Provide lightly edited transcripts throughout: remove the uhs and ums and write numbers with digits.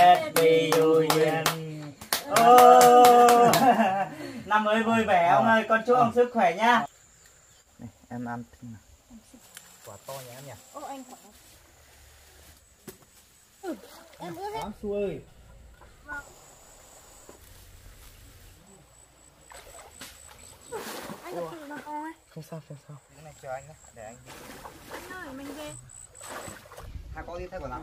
Happy New Year. Năm mới vui vẻ ông ơi, con chúc ông sức khỏe nhá. Em ăn quả to nhé em nhỉ. Ô anh quả. Em ướt đấy. Su ơi. Anh có nó không ấy? Không sao, không sao. Cái này chờ anh nhé, để anh. Anh ơi, mình về. Hai con đi thay quần áo.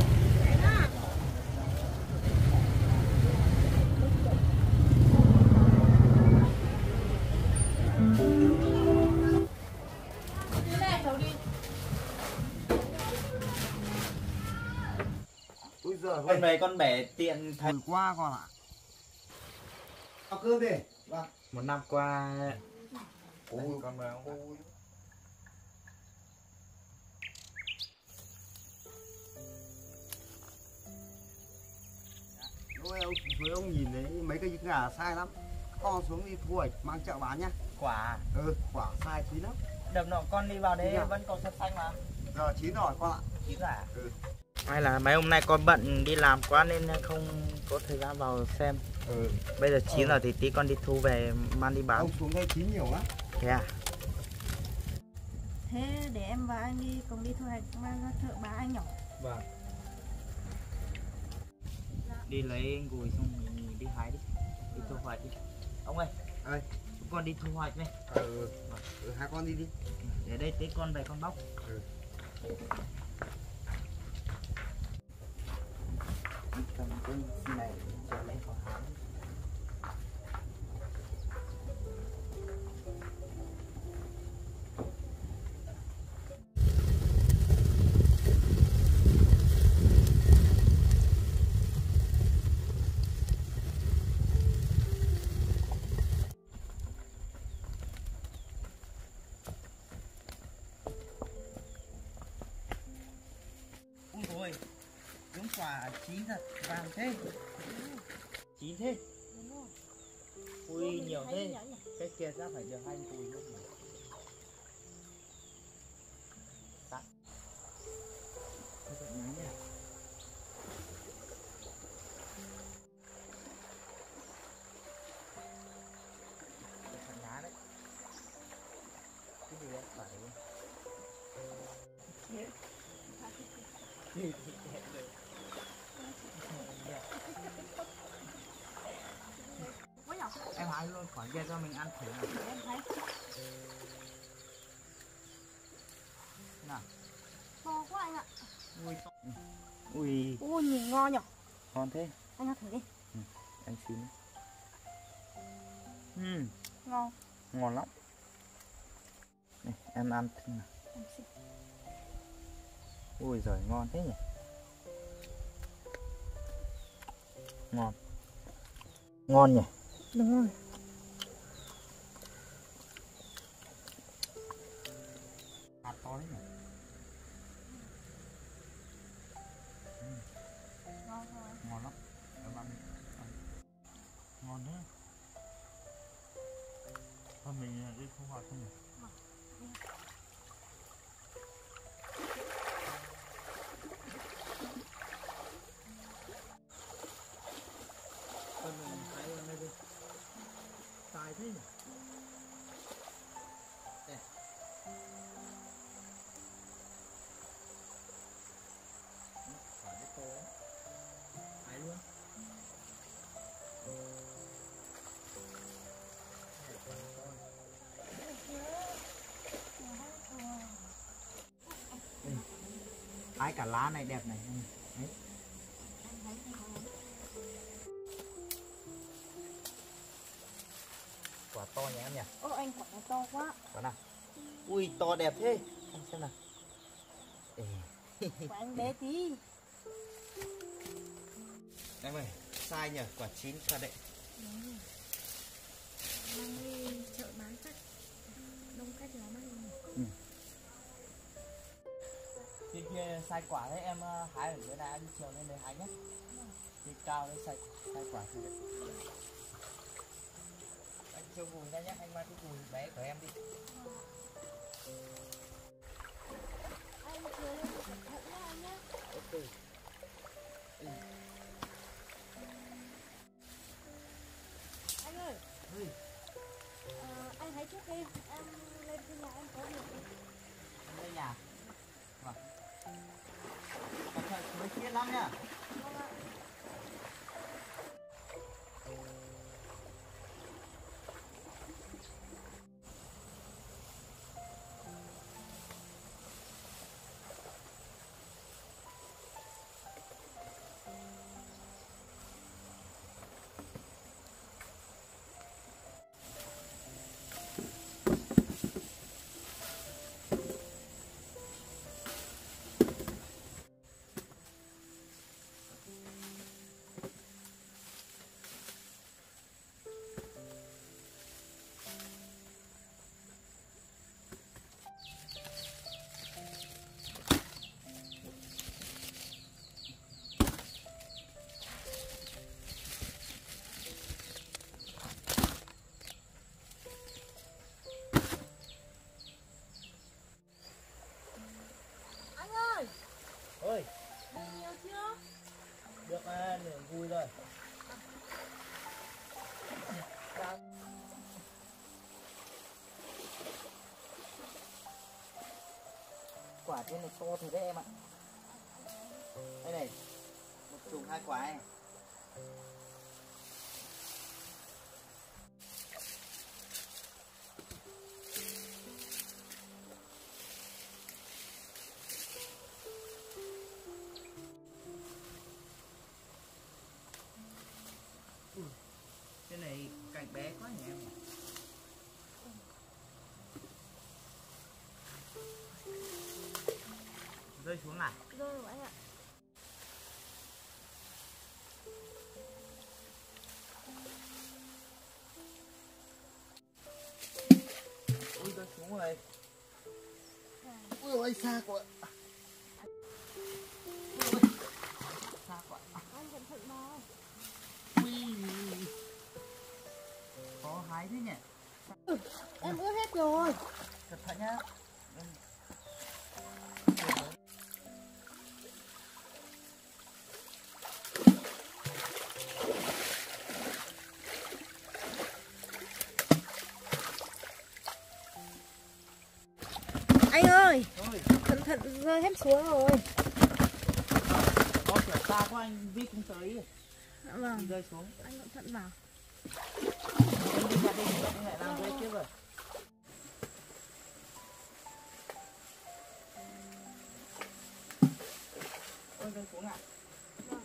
Con về con bẻ tiện thật quá con ạ. Học cơm đi. Vâng. Một năm qua. Ôi con về không. Với ông nhìn đấy mấy cái gà sai lắm. Con xuống đi thu hoạch mang chợ bán nhá. Quả. Ừ, quả sai chín lắm. Đợt nọ con đi vào đấy vẫn còn sạch xanh mà. Giờ chín rồi con ạ. Chín rồi à? Ừ. Hay là mấy hôm nay con bận đi làm quá nên không có thời gian vào xem. Ừ. Bây giờ chín rồi thì tí con đi thu về mang đi bán. Ông xuống đây chín nhiều lắm. Thế à? Thế để em và anh đi cùng đi thu hoạch mang ra chợ bán anh nhỉ? Vâng. Đi lấy gùi xong mình đi hái đi. Đi thu hoạch đi. Ông ơi. Ơi. Chúng con đi thu hoạch này. Ừ. Ừ, hai con đi đi. Để đây tí con về con bóc. Ừ. Cầm cái này trở lấy khỏi hái. Ui rồi, giống quả chín thật vàng thế. Chín thế. Ui nhiều thế. Cái kia ra phải được hai cùi luôn. Tặng. Em hái luôn khỏi kia cho mình ăn thử nào. Nào. To quá anh ạ. Ui. Ui. Ui nhìn ngon nhỉ. Ngon thế. Anh ăn thử đi. Ừ. Anh xin. Ngon. Ngon lắm. Này, em ăn thử nào. Em xin. Ui giời ngon thế nhỉ. Ngon. Ngon nhỉ. Đúng rồi. Hạt to đấy nhỉ. Ngon rồi. Ngon lắm. Ngon thế. Thôi mình đi thu hoạch không nhỉ. Hái cả lá này đẹp này. Đấy. Quả to nhé em nhỉ. Ô anh quả này to quá. Quả nào. Ui to đẹp thế. Anh xem nào. Quả anh bé tí. Em ơi sai nhỉ, quả chín quả đậy. Mang đi chợ bán khách. Đông khách lắm anh. Bên kia sai quả đấy, em hái ở dưới này anh chiều lên đấy hái nhé. Thì cao đấy sai quả thì anh chiều vùi ra nhé, anh mang cái vùi bé của em đi. Anh chiều lên cẩn thận nhé anh nhé. Ok. Anh ơi. Ừ. Anh hãy trước đi, em lên trên nhà em có việc. Em lên nhà. Vâng. Cẩn thận mới kia lắm nha. Vâng ạ. Ơi, được nhiều chưa? Được à, nửa vui rồi. À. Quả trên này to thế đấy em ạ. Đây này, một chùm hai quả này. Cái này cành bé quá nhỉ em. Rơi xuống này. Rơi rồi anh ạ. Ui rơi xuống rồi. Ui ôi xa quá. Ui xa quá. Anh cẩn thận nào. Có hái thế nhỉ? Ừ, em ướt hết rồi. Cẩn thận nhá. Anh ơi, cẩn thận rơi hết xuống rồi. Có cửa xa quá anh vít không tới. Đã vâng. Rơi xuống. Anh cẩn thận vào. Anh lại làm rơi tiếp rồi. Ôi rơi xuống ạ. Vâng.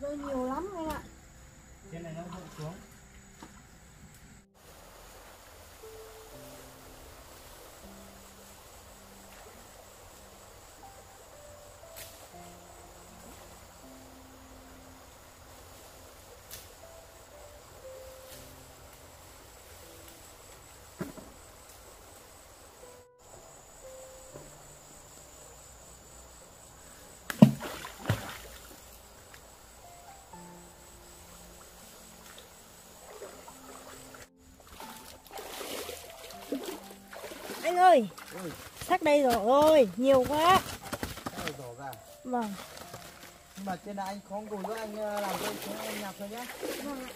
Rơi nhiều lắm anh ạ. Trên này nó rơi xuống. Anh ơi, sắc đây rồi, ôi, nhiều quá. Vâng. Nhưng mà trên này anh khó ngồi nữa, anh làm cho anh nhặt thôi nhé. Vâng ạ.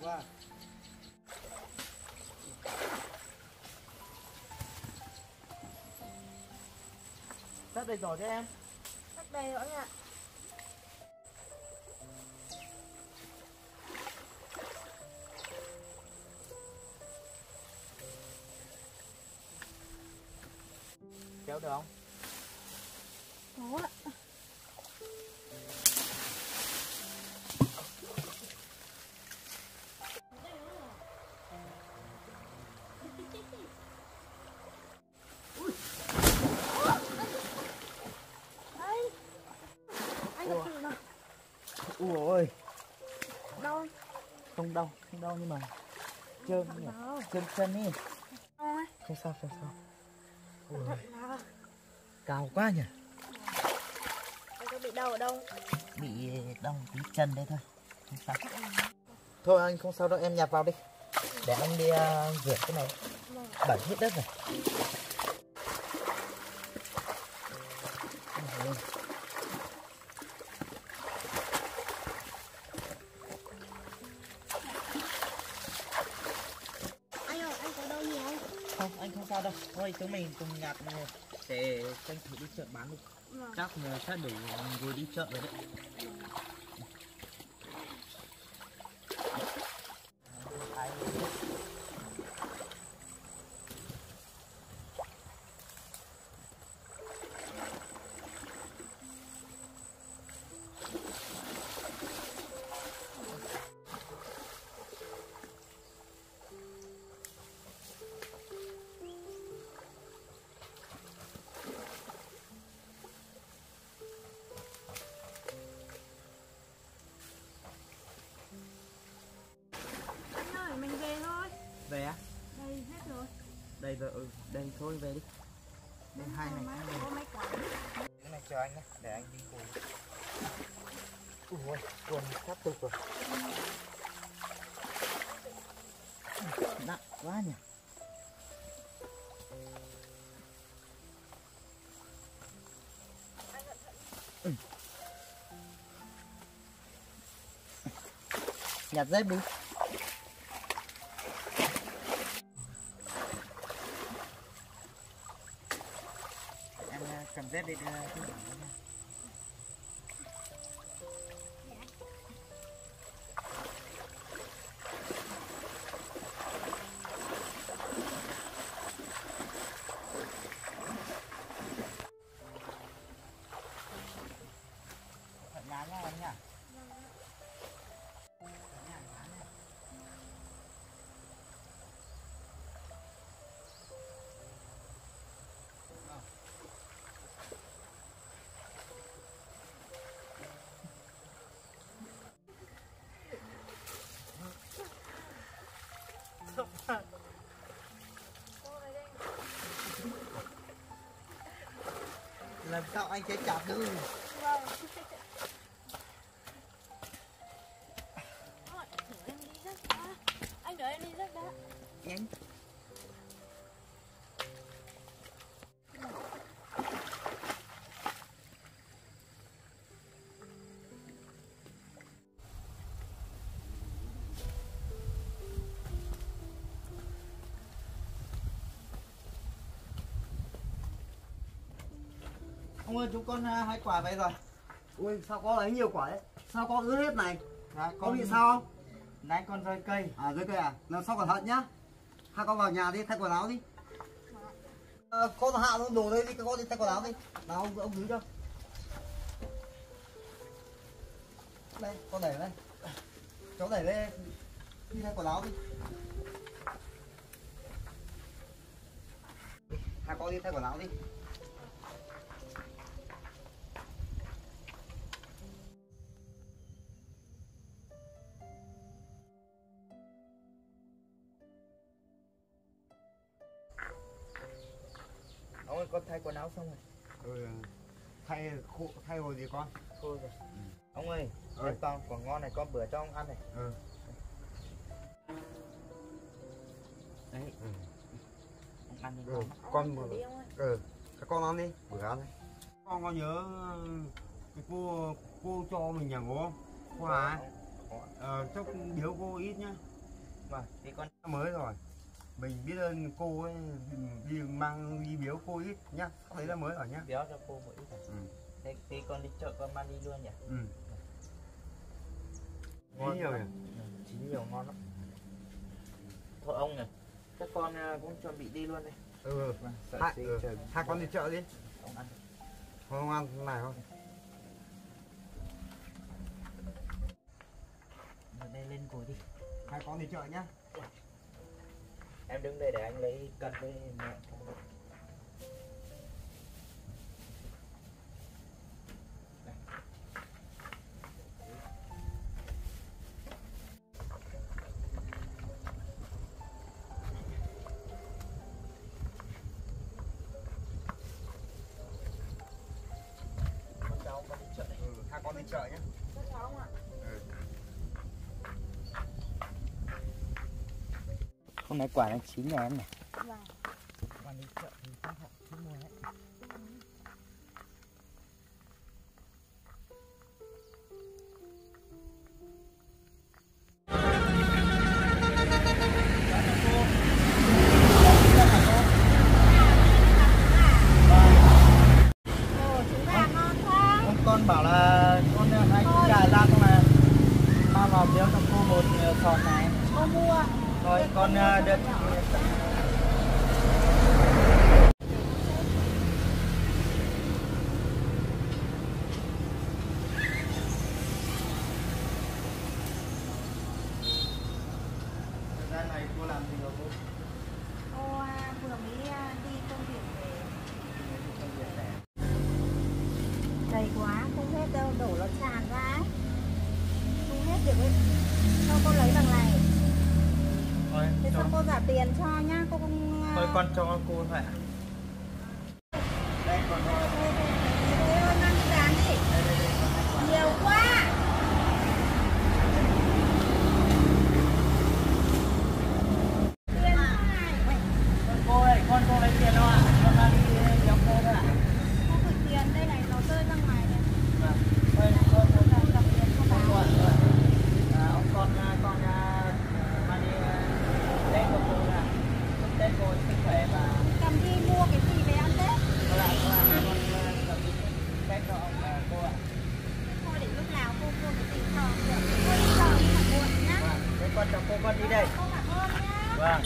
qua. Sắp đầy rồi đấy em. Sắp đầy rồi anh ạ. Kéo được không? Có ạ. Ui ơi. Đau. Không đau nhưng mà trơn nhỉ. Trơn chân đi. Không sao, không sao. Ui. Cao quá nhỉ. Có bị đau ở đâu? Bị đau tí chân đấy thôi. Không sao. Thôi anh không sao đâu, em nhặt vào đi. Để anh đi rửa cái này. Bẩn hết đất rồi. Đâu. Thôi chúng mình cùng nhặt để tranh thủ đi chợ bán luôn. Vâng. Chắc sẽ đủ vừa đi chợ rồi đấy. Về á? Đây hết rồi. Đây rồi, đây thôi về đi. Đây hai này. Cái này chờ anh nhé, để anh đi cùng. Ui, quần sắp tục rồi. Nặng quá nhỉ. Nhặt dép đi. Để đưa làm sao anh sẽ chặt được. Anh đợi em đi rất đã. Nhanh. Ông ơi, chúng con hai quả vậy rồi. Ui, sao có lấy nhiều quả đấy? Sao con rớt hết này? À, con bị sao không? Nãy con rơi cây. À, rơi cây à? Lần sau cẩn thận nhá. Hai con vào nhà đi, thay quần áo đi. À, con hạ nó đổ đây đi, con đi thay quần áo đi. Nào, ông giữ cho. Đây, con đẩy lên. Cháu đẩy lên. Đi thay quần áo đi. Hai con đi thay quần áo đi. Ông ơi, con thay quần áo xong rồi. Ừ, thay hồi gì con? Thôi rồi. Ừ. Ông ơi, con quả ngon này con bữa cho ông ăn này. Ừ. Đấy. Ừ. Ông ăn đi. Ừ. Con bữa. Ừ. Các con ăn đi, bữa ăn đi. Con có nhớ cái cô cho mình nhà ngố không? Cô Hà. chúc biếu cô ít nhá. Vâng, thì con mới rồi. Mình biết ơn cô ấy, đi mang đi biếu cô ít nhá. Đấy là mới rồi nhá. Biếu cho cô một ít rồi. Ừ. Thế thì con đi chợ con mang đi luôn nhỉ? Ừ. Ngon nhiều nhỉ? Chín nhiều ngon lắm. Thôi ông này, các con cũng chuẩn bị đi luôn đây. Ừ, hai con đi chợ đi. Ông ăn. Thôi không ăn này không? Ở đây lên cổ đi. Hai con đi chợ nhá. Em đứng đây để anh lấy cân với mẹ. Con cháu con đi chợ này. Ừ, hai con đi chợ nhá. Con cháu không ạ? Ừ. Hôm nay quả đang chín nhà em này. Vâng. Còn đi chợ thì các bạn cứ mua đấy. Con bảo là con anh trà ra không mà. Ba vào biếu cho cô một sọt này. Cô mua. Rồi con đưa thời gian này cô làm gì rồi cô? Cô vừa mới đi công việc về. Dày quá không hết đâu, đổ nó tràn ra ấy. Không hết được ấy. Sao cô lấy bằng này? Thế sao cô giả tiền cho nhá, cô không... Thôi con cho cô thôi ạ. Đây còn thôi. Thôi ơn ăn rán đi. Nhiều quá. Tiền à. Cô ơi, con cô lấy tiền đâu ạ? Con ra đi đeo cô thôi ạ. Cô gửi tiền, đây này nó rơi ra ngoài này. Vâng. Thôi, con muốn gặp tiền không ạ? Vâng, vâng. Ông con mang đi... Tết của cô là Tết cô sức khỏe và cầm đi mua cái gì về ăn Tết. Cô là cầm đi Tết cho ông cô ạ. Thôi để lúc nào cô mua cái gì thò được. Cô đi thò đi thẳng buồn nhá. Thế con chào cô con đi đây. Cô cảm ơn nhá. Vâng.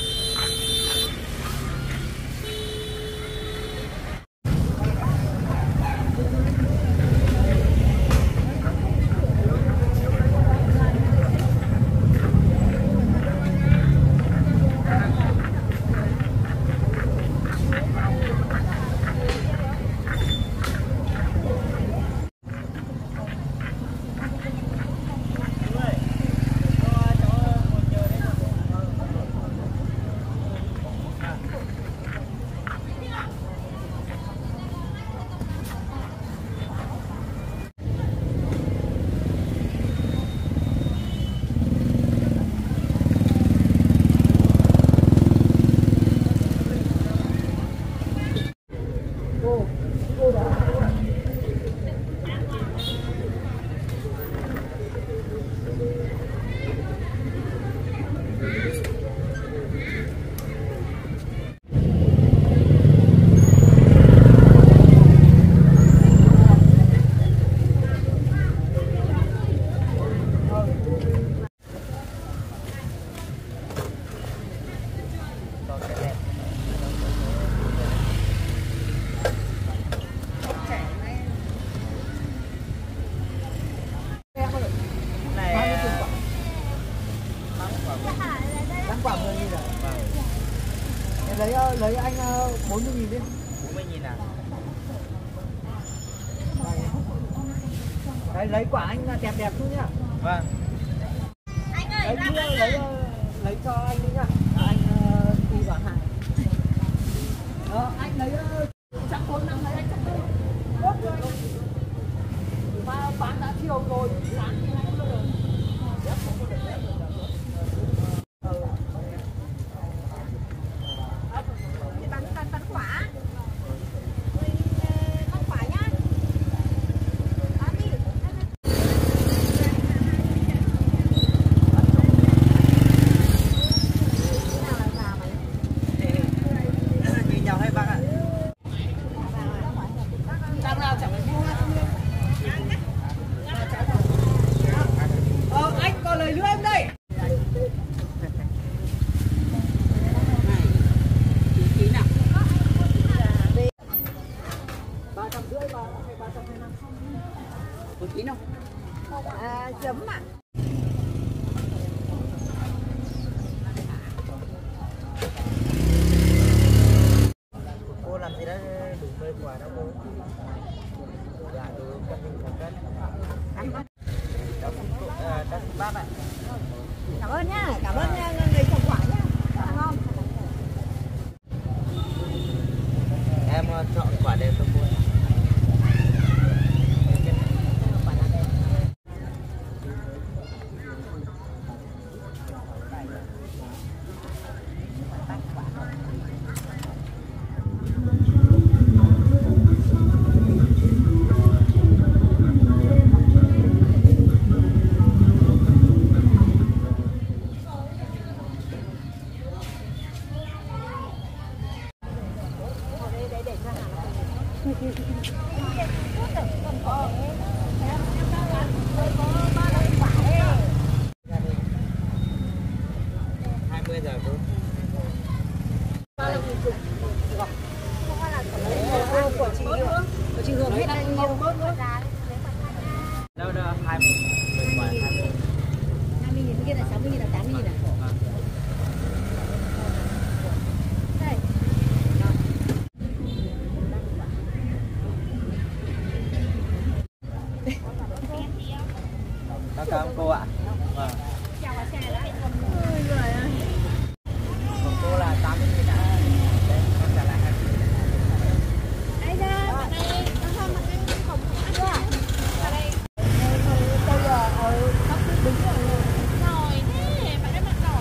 Lấy anh 40.000 đi. 40.000 à? Đấy, lấy quả anh đẹp đẹp chút nhá. Vâng. Anh ơi, lấy cho anh đi nhá. Anh đi vào hàng. Đó, anh lấy 145 lấy anh chắc đi. Tốt rồi. Mà bán đã chiều rồi, sáng thì anh luôn rồi. Dép không có được dép rồi. ơn nhá, cảm ơn người trồng quả nhá, rất là ngon. Em chọn quả đẹp tôi mua. Cảm ơn cô ạ. Vâng. Chào bà xe đã. Ôi giời ơi. Còn cô là 80.000 ạ. Đây, con trả lại 20.000. Đây ra, ở đây, con thơm mặt anh không ăn chưa ạ? Ở đây. Bây giờ, tóc cứ đứng rồi. Rồi thế, bạn đã mặt đỏ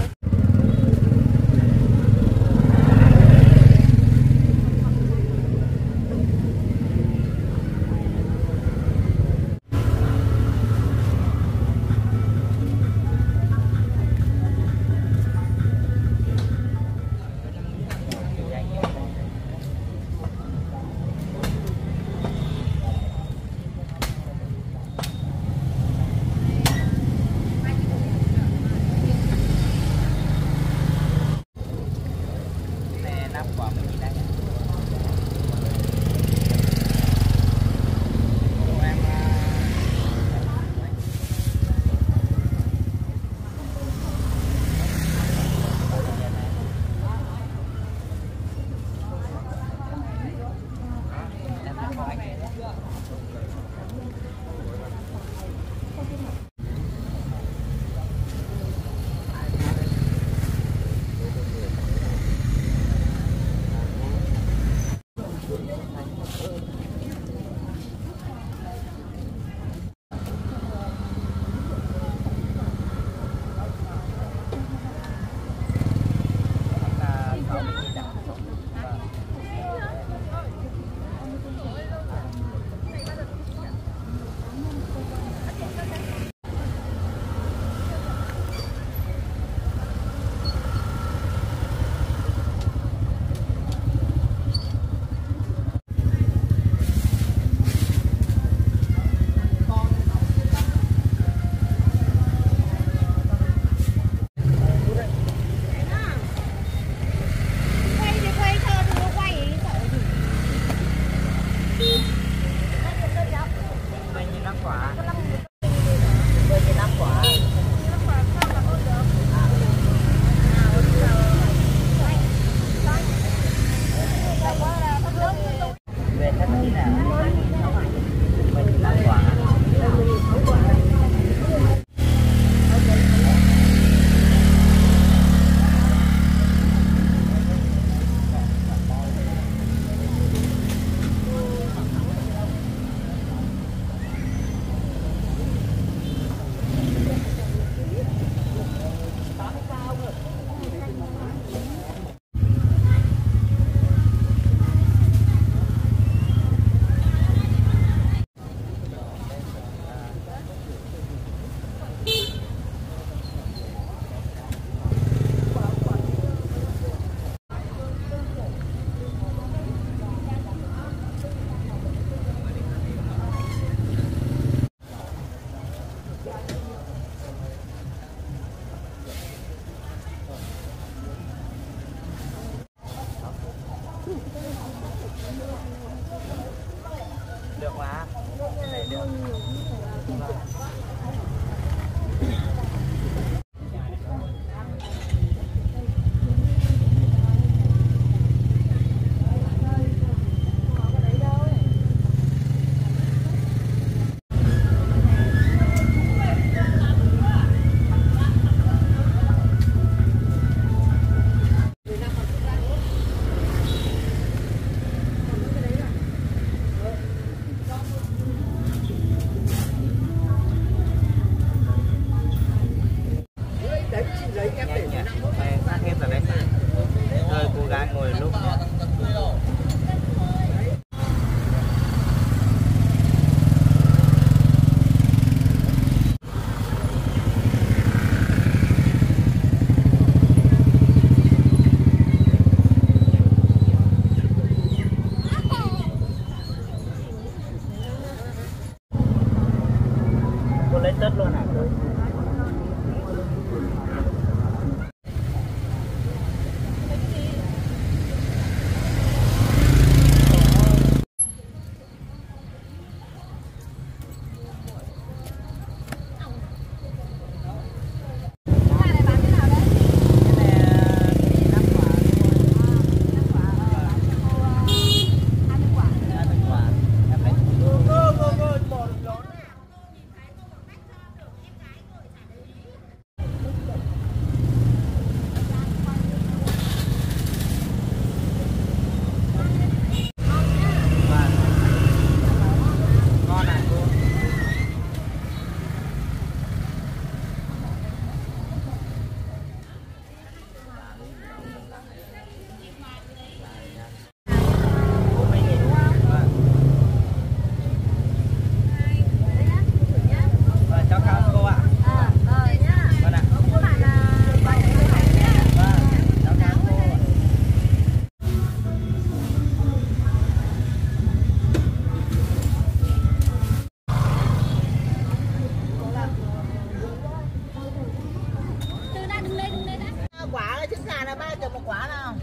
trứng gà là 3 triệu một quả nào.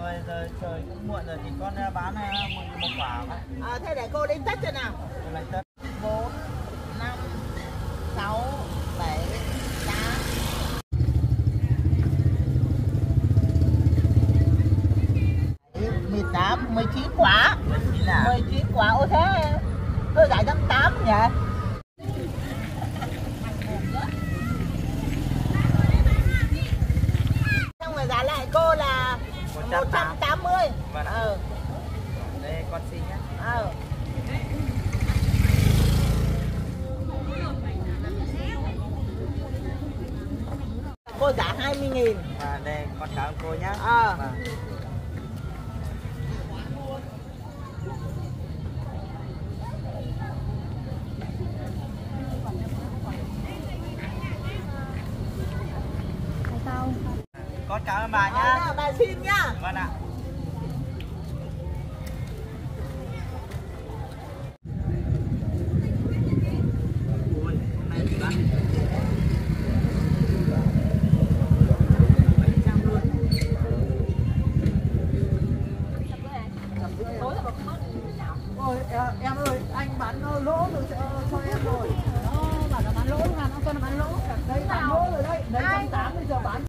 Rồi giờ trời cũng muộn rồi thì con bán 10 triệu một quả. À, thế để cô đến tất cho nào. Cô lấy tất. 4, 5, 6, 7, 8. Đấy, 18, 19 quả. 19 quả, ô thế tôi giải 180 nhỉ. Giá lại cô là 180. Vâng. Ừ. Đây con xin nhé. Ừ. Cô giá 20.000. À, đây con cảm ơn cô nhé. Ừ. Vâng. Con cảm ơn bà nhá. Nào, bà xin nhá. Vâng ạ. Ôi, em ơi, anh bán lỗ rồi cho em rồi. Bảo là bán lỗ luôn à, con là bán lỗ. Đây bán lỗ rồi đấy. Đấy 180 bây giờ bán.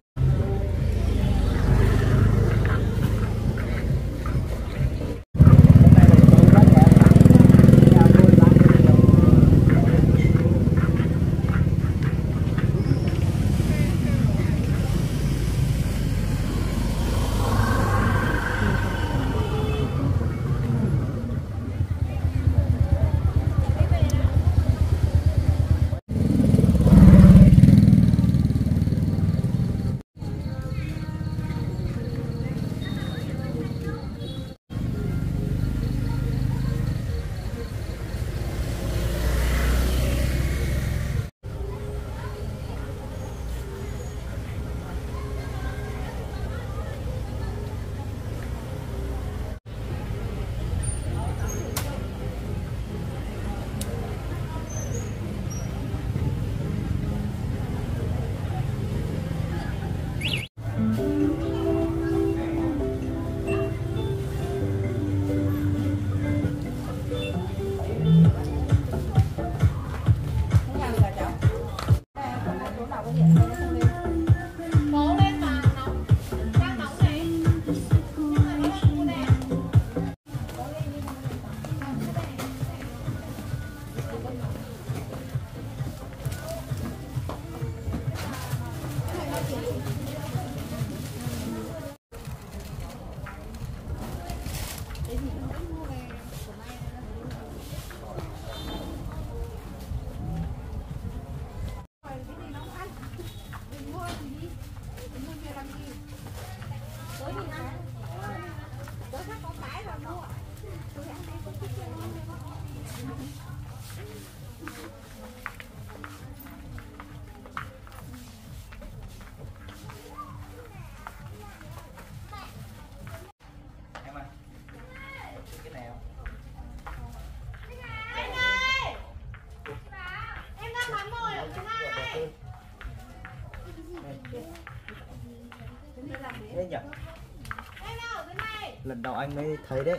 Lần đầu anh mới thấy đấy.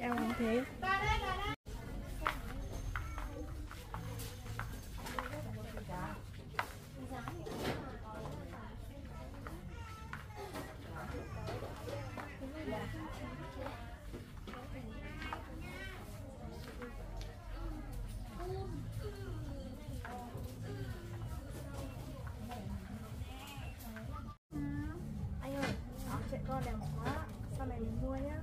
Em không thấy. Con đẹp quá, sau này mình mua nhá.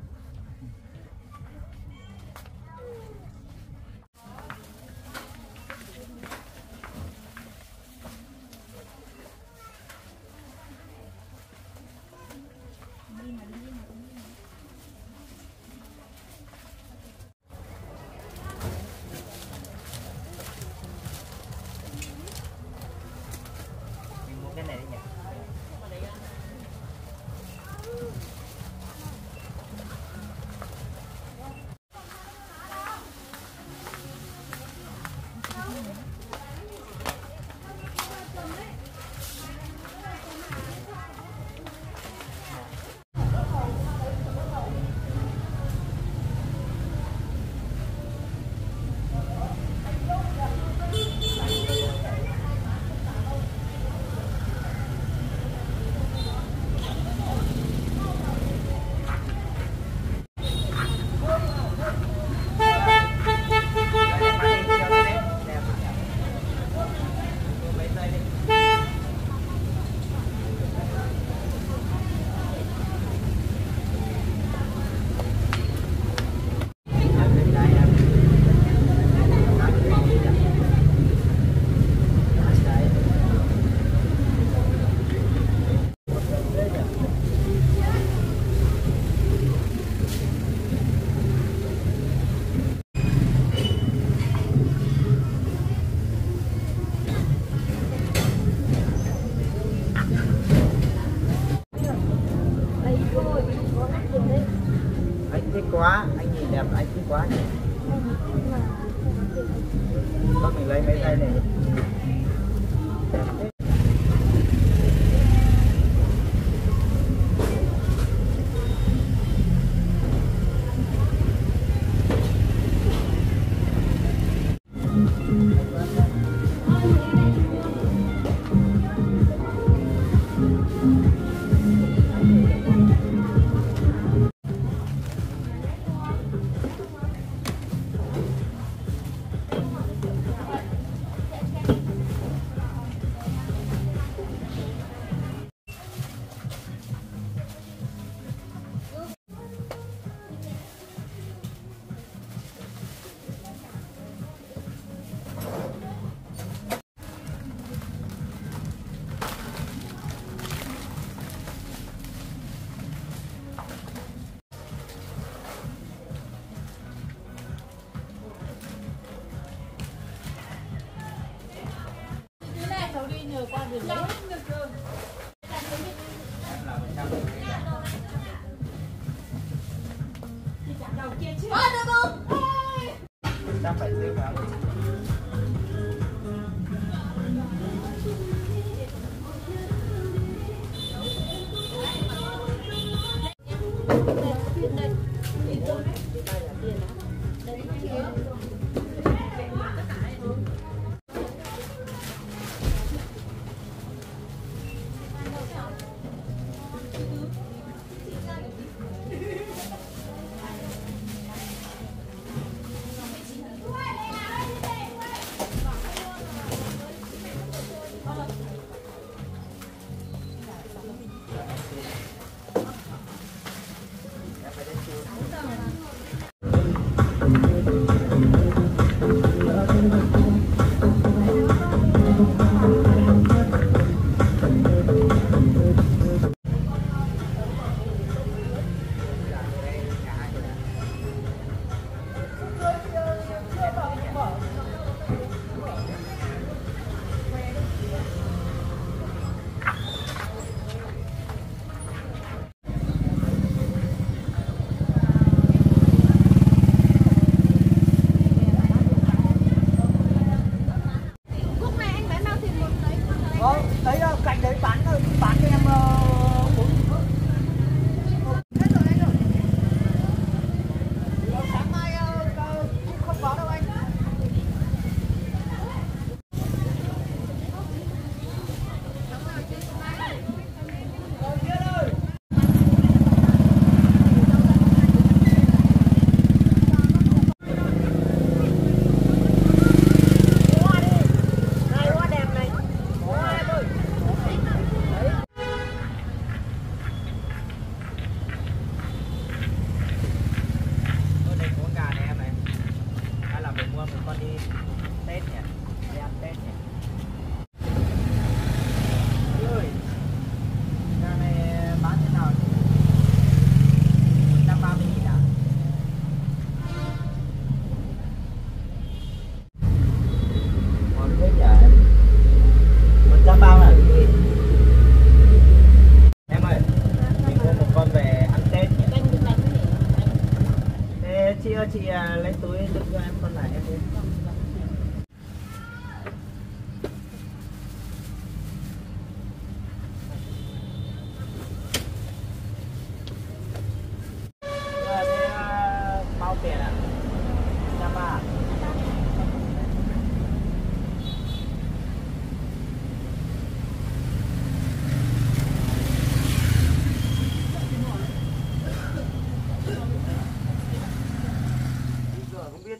quá, anh nhìn đẹp anh thích quá nhỉ. Bác mình lấy mấy tay này.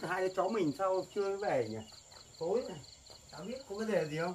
Hai đứa cháu mình sao chưa về nhỉ? Tối này, cháu biết có vấn đề gì không?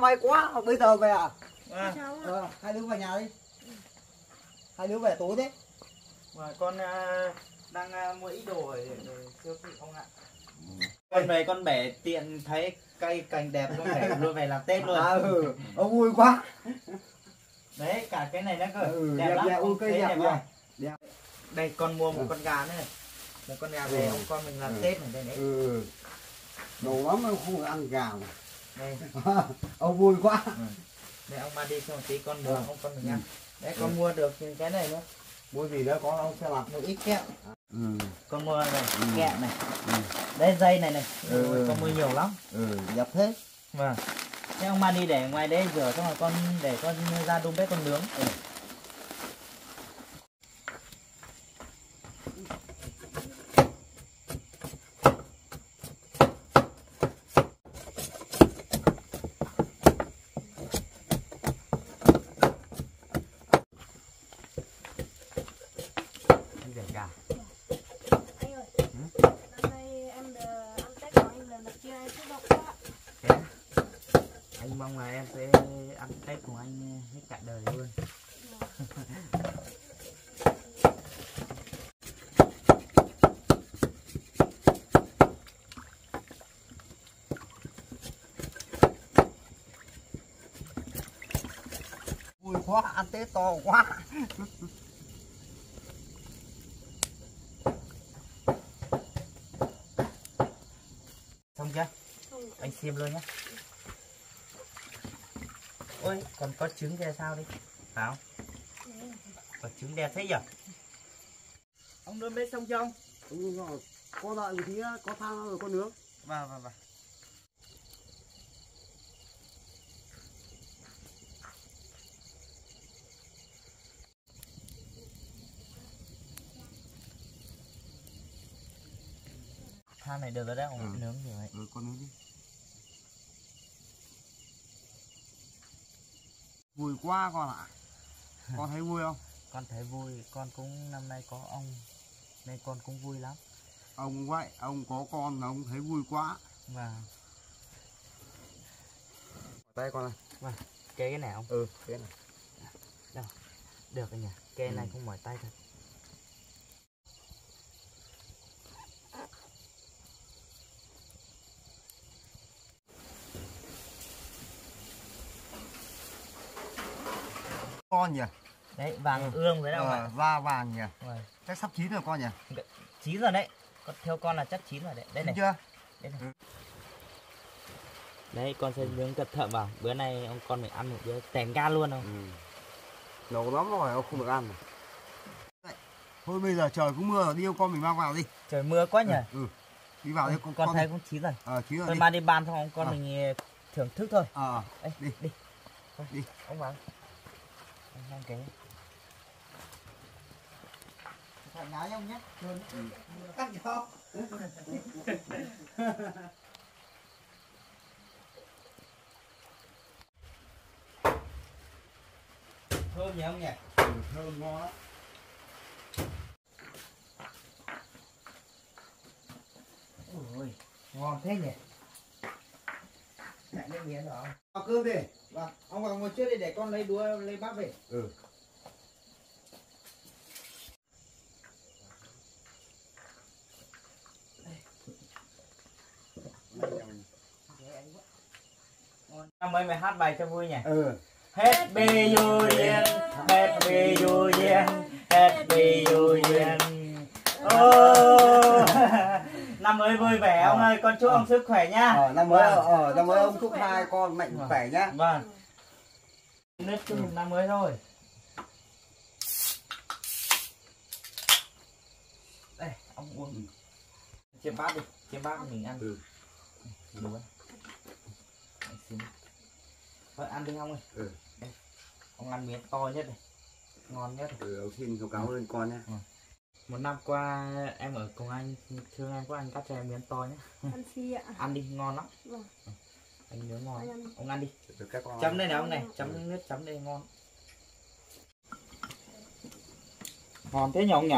May quá, bây giờ về à? Hai đứa vào nhà đi. Hai đứa về tối thế. Mà con đang mua ít đồ ở siêu thị ông ạ. Con về con bẻ tiện thấy cây cành đẹp con bẻ luôn về làm Tết luôn. Ông vui quá. Đấy cả cái này nó cơ. Đẹp lắm. Ok đẹp rồi. Đẹp. Đây con mua một con gà nữa này. Một con gà về ông con mình làm Tết này đây đấy. Đồ lắm ông không ăn gà mà. Đây. Ông vui quá. Để ông ba đi xong tí con mua ông con mình ăn. Đấy con mua được cái này nữa. Mua gì đó có ông sẽ làm một ít kẹo. Con mua này, kẹo này. Đấy dây này này. Con mua nhiều lắm. Dập hết. Vâng. Thế ông ba đi để ngoài đấy rửa xong rồi con để con ra đun bếp con nướng. Anh mong là em sẽ ăn Tết của anh hết cả đời luôn. Vui quá, ăn Tết to quá. Xong chưa? Anh xem luôn nhé. Ôi, còn có trứng ra sao đi Thảo? Có trứng đẹp thế nhở? Ông nướng bếp xong chưa ông? Ừ rồi, có đợi một tí có thang rồi con nướng. Vâng. Thang này được rồi đấy, ông nướng rồi đấy. Con nướng đi. Vui quá con ạ. Con thấy vui không? Con thấy vui, con cũng năm nay có ông nên con cũng vui lắm. Ông vậy, ông có con là ông thấy vui quá. Vâng. Tay con này. Vâng. Kê cái này không? Kê này. Đâu? Được anh nhỉ. Kê này cũng mỏi tay thật. Con nhỉ? Đấy, vàng ương đấy đâu ạ? Va vàng nhỉ? Chắc sắp chín rồi con nhỉ? Chín rồi đấy. Con theo con là chắc chín rồi đấy. Đây này. Chưa? Đây này. Đấy, con sẽ nướng cẩn thận vào. Bữa nay ông con mình ăn một bữa tèn gan luôn không? Nấu lắm rồi, ông không được ăn. Thôi bây giờ trời cũng mưa rồi, đi ông con mình mang vào đi. Trời mưa quá nhỉ? Đi vào đi con thấy cũng chín rồi. Chín rồi. Con mang đi ban xong ông con mình thưởng thức thôi. Đi. Ông vào. Đang kế. Thằng nhái ông nhé. Cắt cho. Thơm nhỉ ông nhỉ? Thơm ngon lắm. Ôi, ngon thế nhỉ? Chạy lên miếng rồi. Vào cơm đi. Vâng, ông vào ngồi trước đi để con lấy đũa lấy bát về. Năm mới mày hát bài cho vui nhỉ. Happy New Year, Happy New Year, Happy New Year. Năm mới vui vẻ ông ơi, con chúc ông sức khỏe nhá. Năm mới ông chúc hai con mạnh khỏe nhá. Vâng. Nước chung năm mới thôi. Đây, ông uống. Chiêm bát đi, chiêm bát mình ăn. Đúng rồi. Thôi ăn đi ông ơi. Đây, ông ăn miếng to nhất này, ngon nhất. Ông xin báo cáo lên con nhá. Một năm qua em ở cùng anh, thương em quá anh cắt cho em miếng to nhé. Ăn xì ạ. Ăn đi, ngon lắm. Vâng. Anh nướng ngon. Ông ăn đi. Chấm đây này ông này, chấm nước chấm đây ngon. Ngon thế nhỉ ông nhỉ?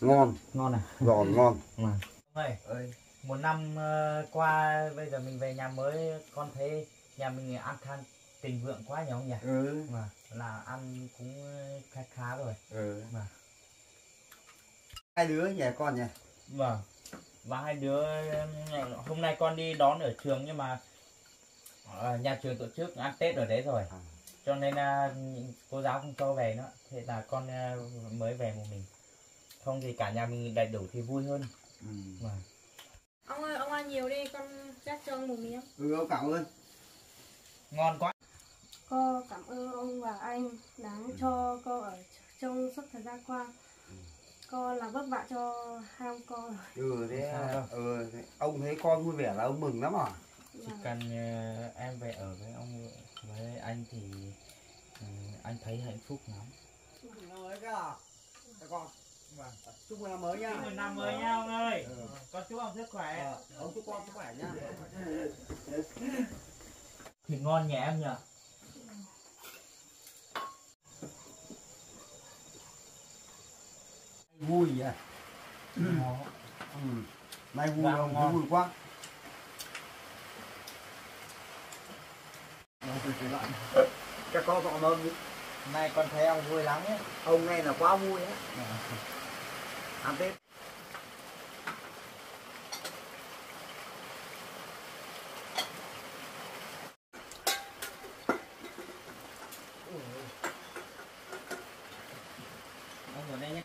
Ngon. Ngon à? Giòn ngon. Ông ơi, một năm qua bây giờ mình về nhà mới con thấy nhà mình ăn than tình vượng quá nhỉ ông nhỉ? Ừ. Mà là ăn cũng khá rồi. Ừ. Mà hai đứa nhà con nhỉ? Vâng. Và hai đứa hôm nay con đi đón ở trường, nhưng mà nhà trường tổ chức ăn Tết ở đấy rồi, cho nên là cô giáo không cho về nữa, thế là con mới về một mình, không thì cả nhà mình đầy đủ thì vui hơn. Ừ. Mà. Ông ơi, ông ăn nhiều đi, con cắt cho ông một miếng. Ừ, ông cảm ơn. Ngon quá. Cô cảm ơn ông và anh đã cho cô ở trong suốt thời gian qua. Con là vất vả cho hai ông con rồi. Ừ, thế, ông thấy con vui vẻ là ông mừng lắm à? Chỉ cần em về ở với ông với anh thì anh thấy hạnh phúc lắm. Chúc mừng năm mới các con. Chúc mừng năm mới nha. Chúc mừng năm mới nha ông ơi. Ừ. Con chúc ông sức khỏe. Ông chúc con sức khỏe nha. Thịt ngon nhỉ em nhỉ? Vui vậy. Ừ. Ừ. Nay vui không? Vui quá. Các con dọn mâm đi. Nay con thấy ông vui lắm ấy. Ông này là quá vui ấy. Ăn Tết. Ông ở đây nhé.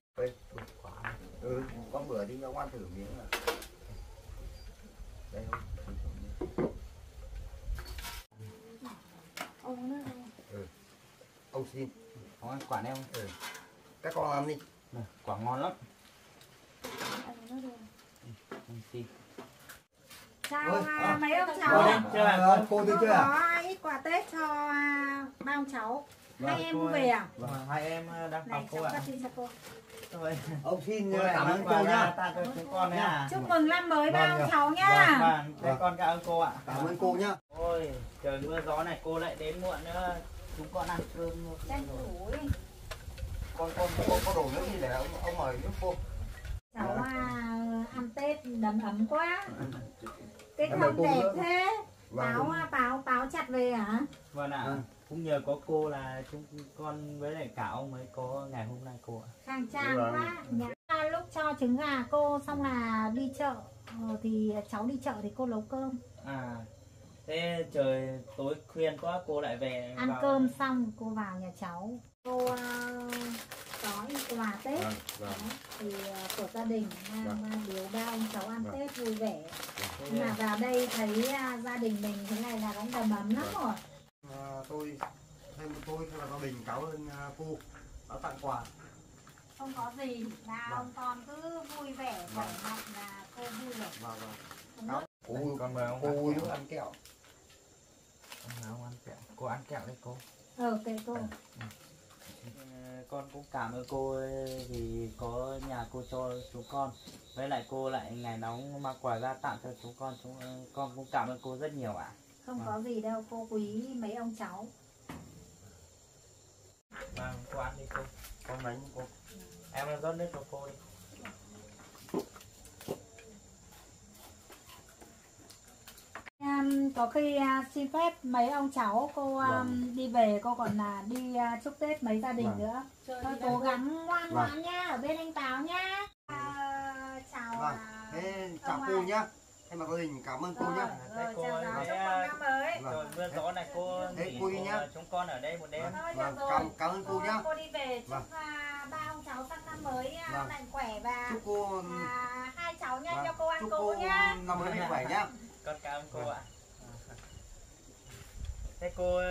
Ừ, có bữa đi ông ăn thử miếng à. Đây không? Ông nữa không? Ừ. Ông xin. Ông ăn quả này không? Ừ. Các con ăn đi. Này, quả ngon lắm. Ăn nữa rồi. Ông xin. Chào mấy ông cháu. Cô đi chưa? Có ít quà Tết cho ba ông cháu. Hai em về à? Vâng, hai em đang tặng cô ạ. Này, cháu xin cho cô. Rồi. Ông xin cảm ơn cô nha. Con nha. Chúc mừng năm mới ba ông cháu nha. Vâng, con cảm ơn cô ạ. Cảm ơn cô nhá. Ôi, trời mưa gió này cô lại đến muộn nữa. Chúng con ăn cơm tranh thủ. Con có đồ nữa thì để ông mời giúp cô. Cháu ăn Tết đầm ấm quá. Cái không đẹp thế. Báo chặt về hả? Vâng ạ. Cũng nhờ có cô là chúng con với lại cả ông mới có ngày hôm nay cô ạ. Khang trang quá. Lúc cho trứng gà cô xong là đi chợ, thì cháu đi chợ thì cô nấu cơm. À, thế trời tối khuya quá cô lại về. Ăn vào... cơm xong cô vào nhà cháu. Cô có quà Tết thì của gia đình mang biếu ba ông cháu ăn Tết vui vẻ. Nhưng mà vào đây thấy gia đình mình thế này là cũng đầm ấm lắm rồi. Tôi là gia đình cảm ơn cô đã tặng quà. Không có gì, ba ông con cứ vui vẻ khỏe mạnh là cô vui rồi. Vâng. Cô cũng ăn kẹo. Ông ăn kẹo. Cô ăn kẹo đấy cô. Ừ, kệ cô. Con cũng cảm ơn cô vì có nhà cô cho chúng con, với lại cô lại ngày nóng mang quà ra tặng cho chúng con. Con cũng cảm ơn cô rất nhiều ạ. Không có gì đâu, cô quý mấy ông cháu. Vâng, cô ăn đi cô. Con bánh cô. Em rót nước cho cô đi. Có khi xin phép mấy ông cháu cô đi về, cô còn là đi chúc Tết mấy gia đình nữa. Thôi cố gắng ngoan ngoãn nhá, ở bên anh Táo nhá. Chào chào cô nhá. Em mà có hình cảm ơn cô nhé. Cô chào cháu, chúc mừng năm mới. Rồi mưa gió này cô nghỉ nhá. Chúng con ở đây một đêm. Cảm ơn cô nhé. Cô đi về chúc ba ông cháu sang năm mới mạnh khỏe và chúc cô hai cháu nhanh cho cô ăn cô nhá. Năm mới mạnh khỏe nhá. Con cảm ơn cô ạ. Thế cô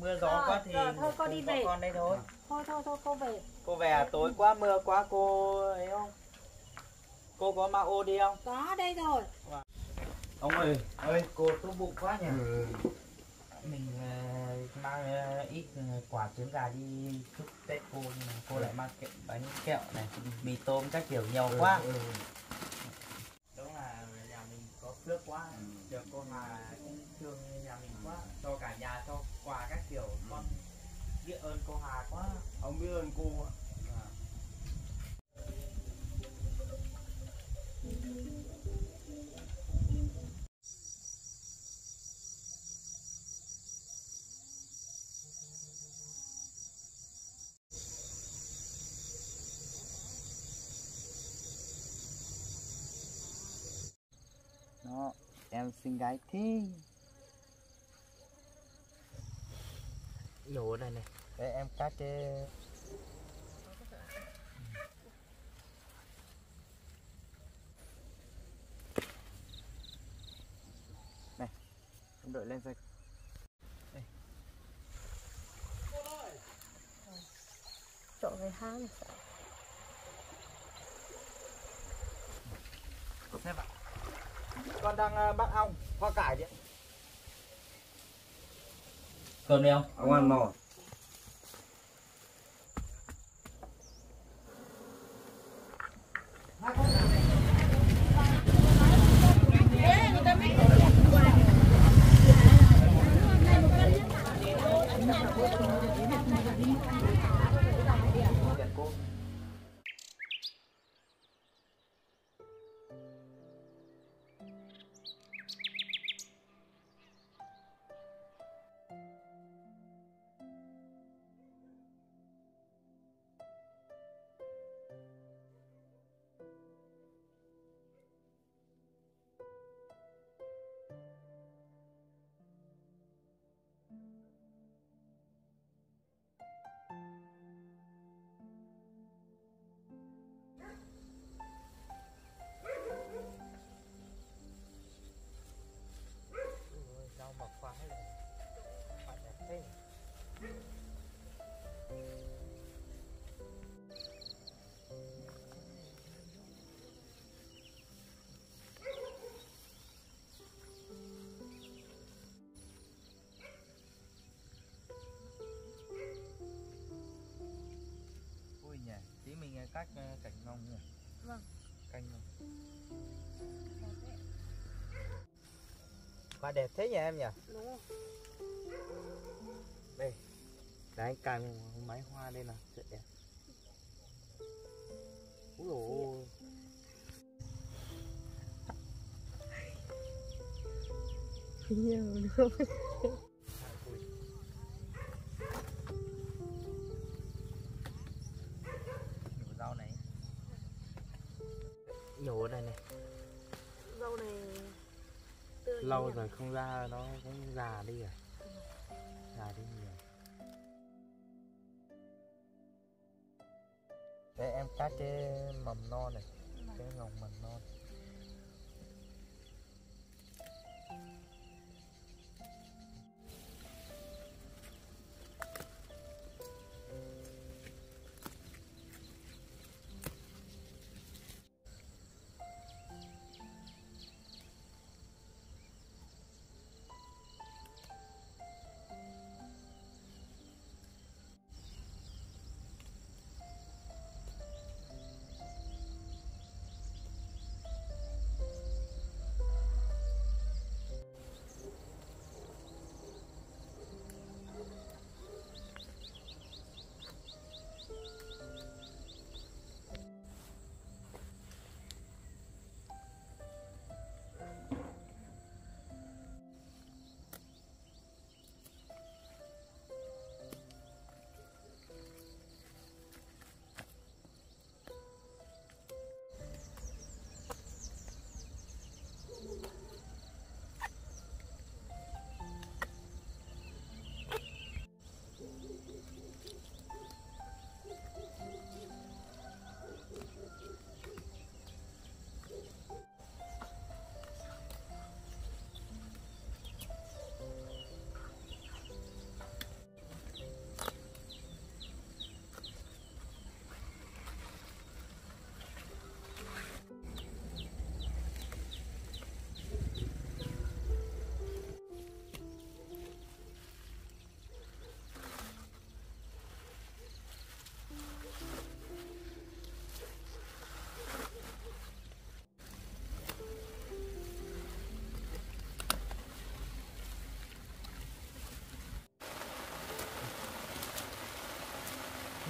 mưa gió quá thì thôi cô đi về. Con đây thôi. Thôi cô về. Cô về à? Tối quá mưa quá cô ấy không? Cô có mang ô đi không? Có, đây rồi. Ông ơi, cô tốt bụng quá nhỉ. Ừ. Mình mang ít quả trứng gà đi chúc Tết cô, nhưng mà cô lại mang bánh kẹo này, mì tôm các kiểu nhiều quá. Đúng là nhà mình có phước quá. Giờ cô mà cũng thương nhà mình quá, cho cả nhà cho quà các kiểu. Con biết ơn cô Hà quá. Ông biết ơn cô ạ. Đó, em xinh gái thế. Lúa này này, để em cắt cái này, em đội lên đây. Chỗ này hang này. Con đang bắt ong, hoa cải chứ. Cơm đi không? Ông ăn mò. Các cành ngông nhỉ? Vâng. Cành ngông. Hoa đẹp thế nhỉ em nhỉ? Đúng rồi. Đây, để anh cài máy hoa đây là rất đẹp. Úi dồi ôi. Nhiều nữa. Nhổ đây này. Rau này tươi lâu rồi không ra, nó cũng già đi rồi. Già đi nhiều. Để em cắt cái mầm non này, cái ngồng mầm non.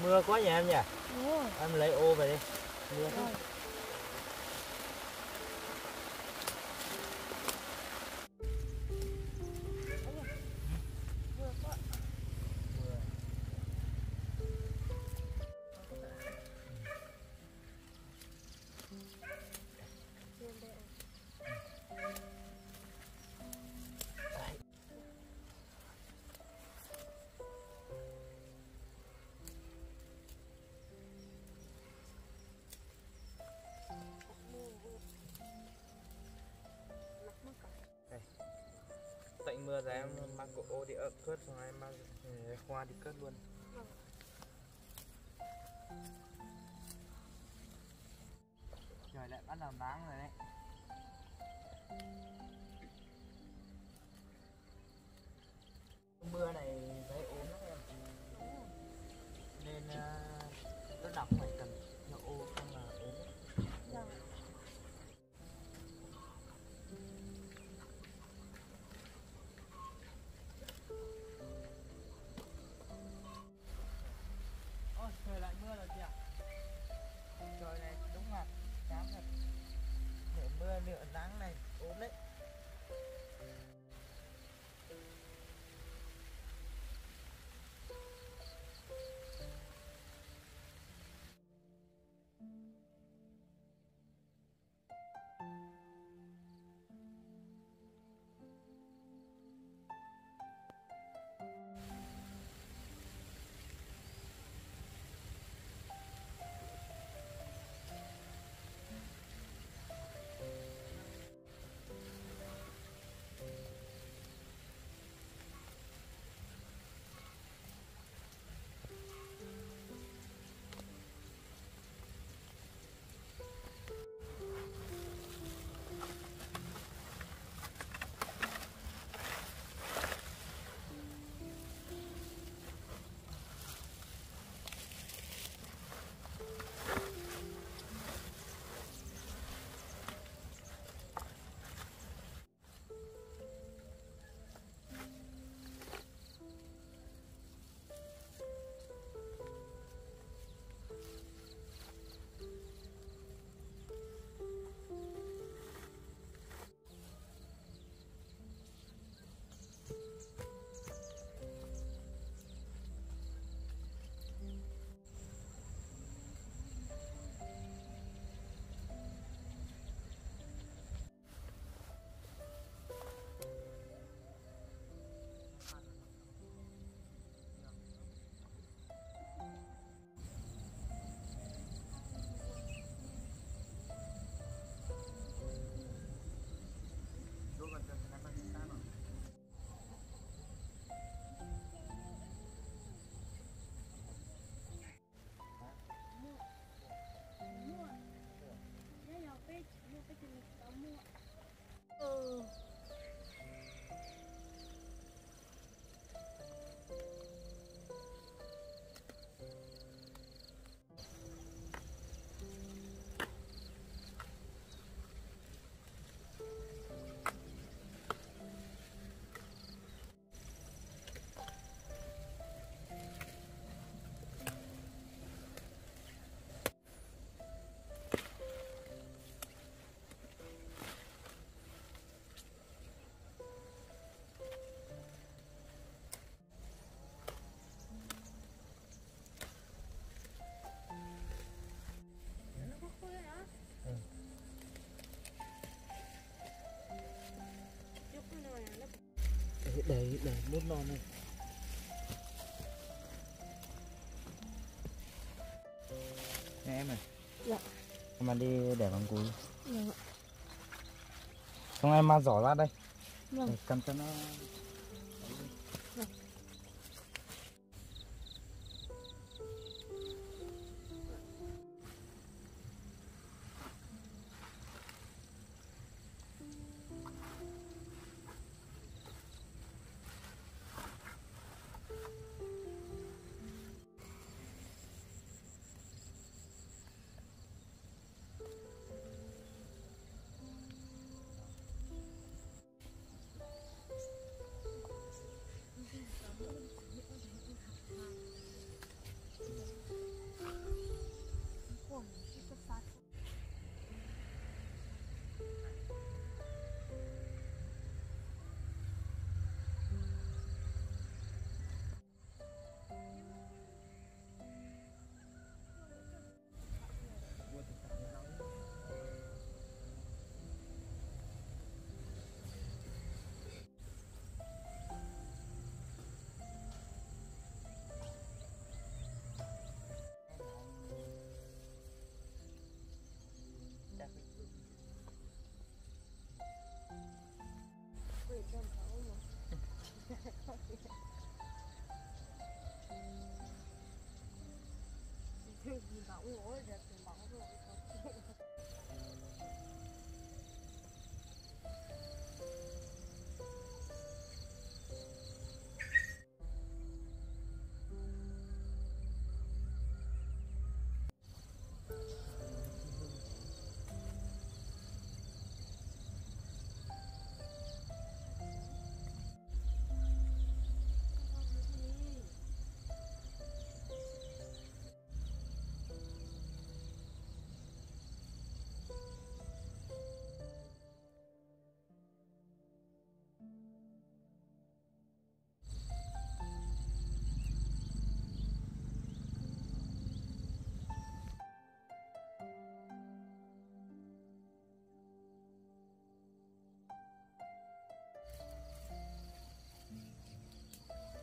Mưa quá nhà em nhỉ? Đúng rồi. Em lấy ô về đi. Mưa thôi. Mưa quá. Mưa. Mưa. Vừa ra em mang cổ ô thì ợp cướp, xong rồi em mang khoa thì cất luôn. Trời lại bắt đầu nắng rồi đấy. Mưa này thấy ốm lắm em, nên nó đọc phải cần nó ô không là ốm. Ôi trời lại mưa rồi kìa. Trời này đúng mặt sáng thật, nửa mưa nửa nắng này ốm đấy. Để mút non này. Nè em ơi. Dạ. Em mang đi để bằng cúi. Dạ. Xong em mang giỏ ra đây. Dạ. Để cầm cho nó. Dạ.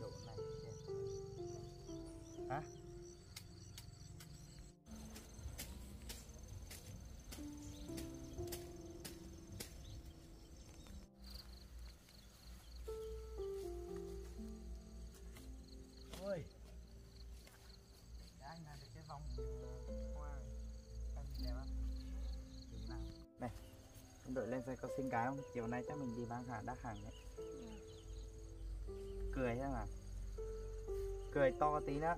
Độ này kìa. Hả? Ôi, anh làm được cái vòng hoa này đẹp lắm. Này, anh đội lên xe có xinh gái không? Chiều nay chắc mình đi bán hàng đắt hàng đấy. Cười thế mà, cười to tí nữa.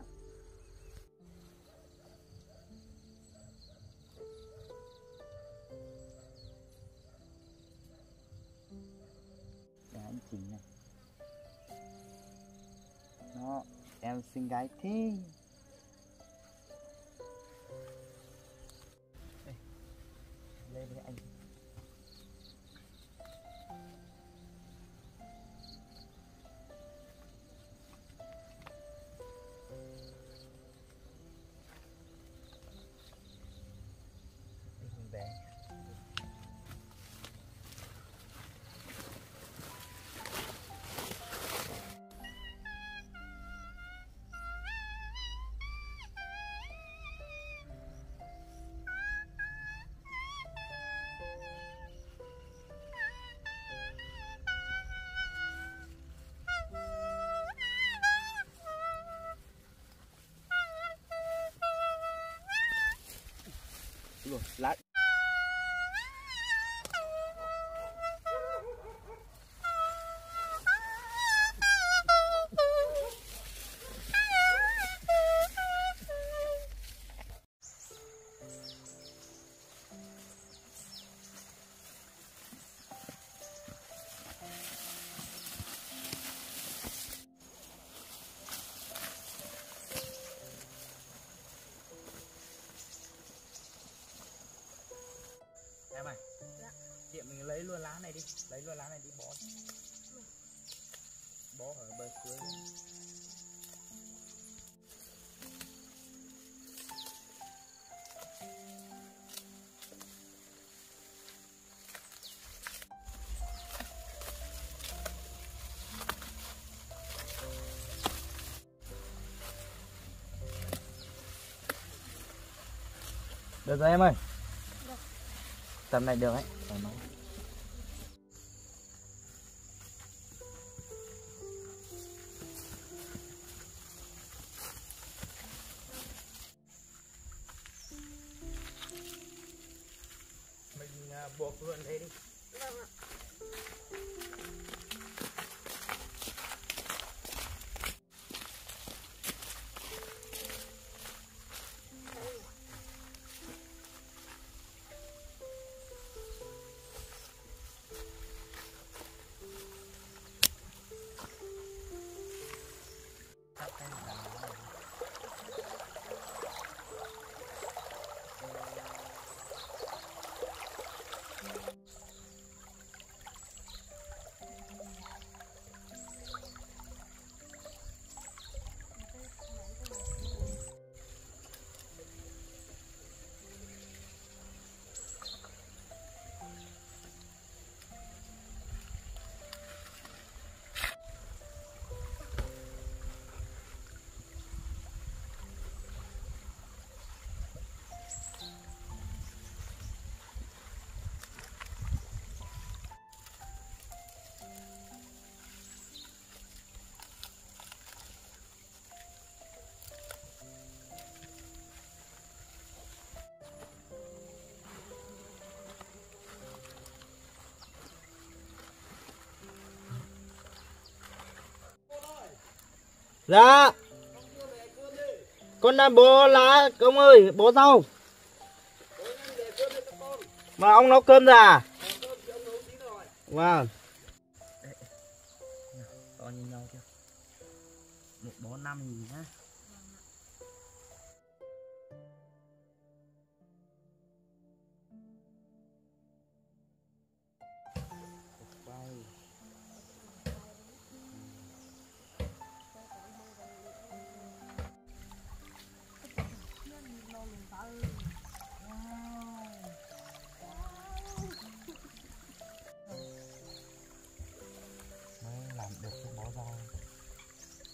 Để anh chỉnh này. Đó, em xinh gái thế. Đây, lên đây anh. Rồi, lại em à, dạ. Chị mình lấy luôn lá này đi, lấy luôn lá này đi bó. Ừ. Bó ở bờ suối. Được rồi em ơi. Tầm này được ấy. Mình buộc luôn đây đi. Vâng ạ. Dạ. Con đang bó lá ông ơi, bó rau. Mà ông nấu cơm ra à? Wow. To như nhau chưa? Một bó 5.000 nhá. làm được cho bó rau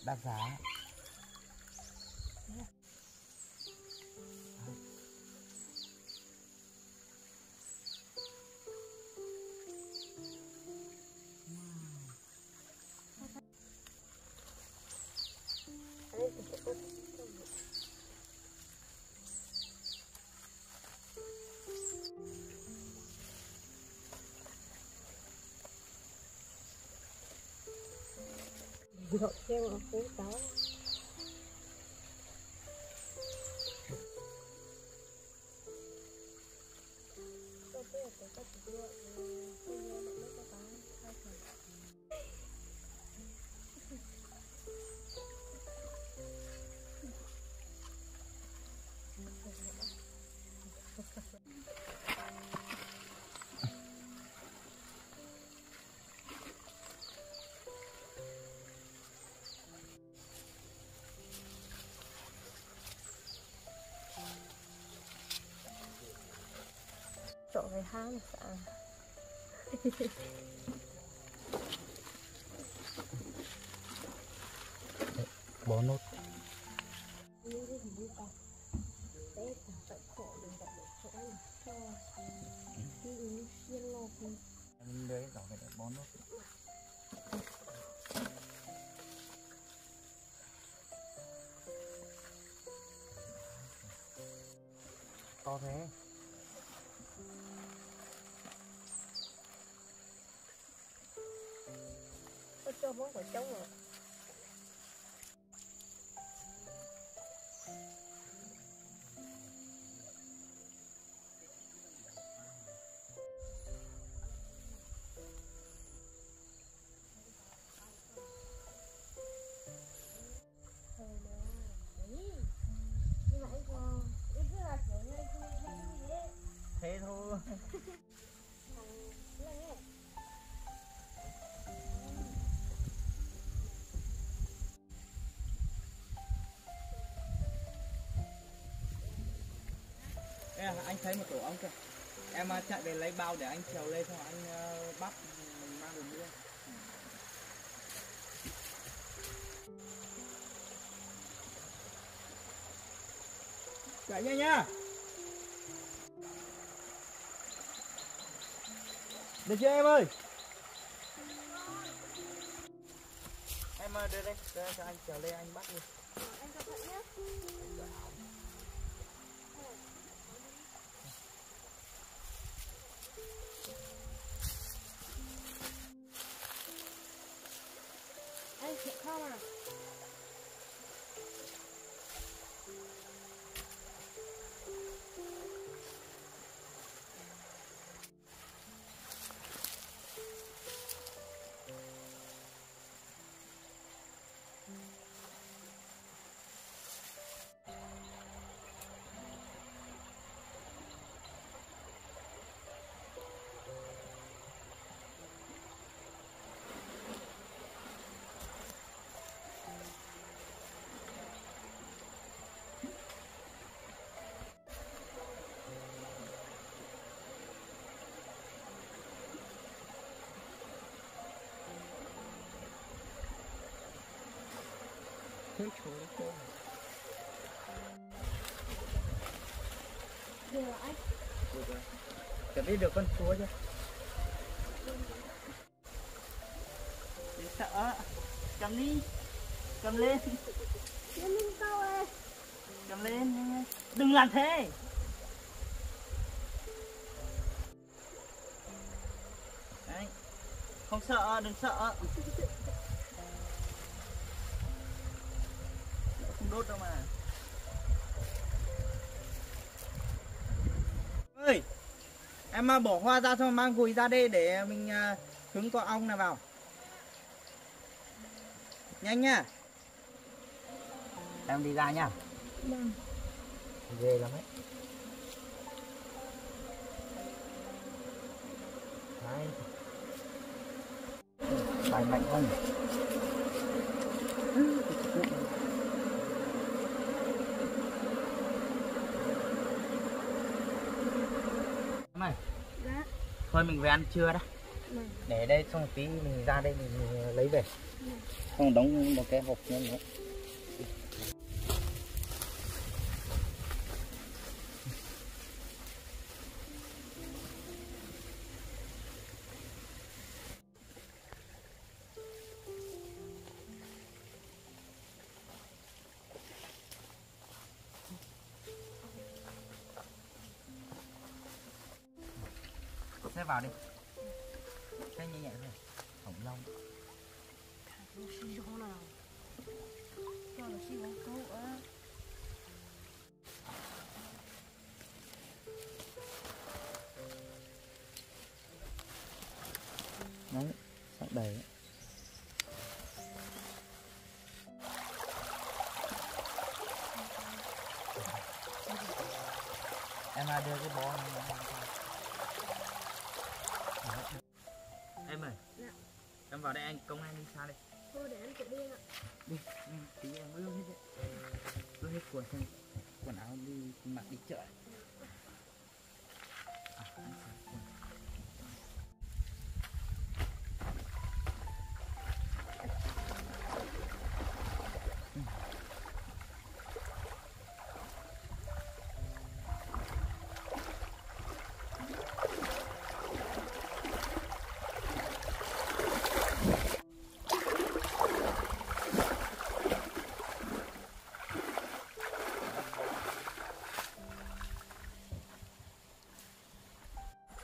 đắt giá. Gọt theo ở phố táo. Chỗ về hang à. Bó nốt. Đấy đổ về bó nốt. To thế. Cho món của cháu rồi. Thế thôi. Em, anh thấy một tổ ong kìa. Em chạy về lấy bao để anh trèo lên xong anh bắt mình mang đường đi. Chạy nhanh nha. Được chưa em ơi? Em đưa đây, cho anh trèo lên anh bắt đi. Anh cẩn thận nhé. Không à. Hãy subscribe cho kênh Ghiền Mì Gõ để biết được con chúa chứ. Để sợ. Cầm đi. Cầm lên. Cầm lên. Đừng làm thế. Đấy. Không sợ, đừng sợ. Đốt đâu mà. Ơi, em bỏ hoa ra xong mang gùi ra đây để mình hứng con ong này vào. Nhanh nhá. Em đi ra nhá. Vâng. Ghê lắm ấy. Đấy. Phải mạnh hơn. Thôi mình về ăn trưa đã. Để đây xong tí mình ra đây mình lấy về. Không đóng một cái hộp nữa. Xếp vào đi. Cái nhẹ nhẹ thôi. Hổng lông. Đấy, sắp đầy. Em ai đưa cái bó này. Em ơi, dạ. Em vào đây anh, công an đi xa đây. Thôi để anh chạy điên ạ. Đi, tí em mới luôn hết đấy. Luôn hết quần xem, quần áo đi, mặc đi chợ.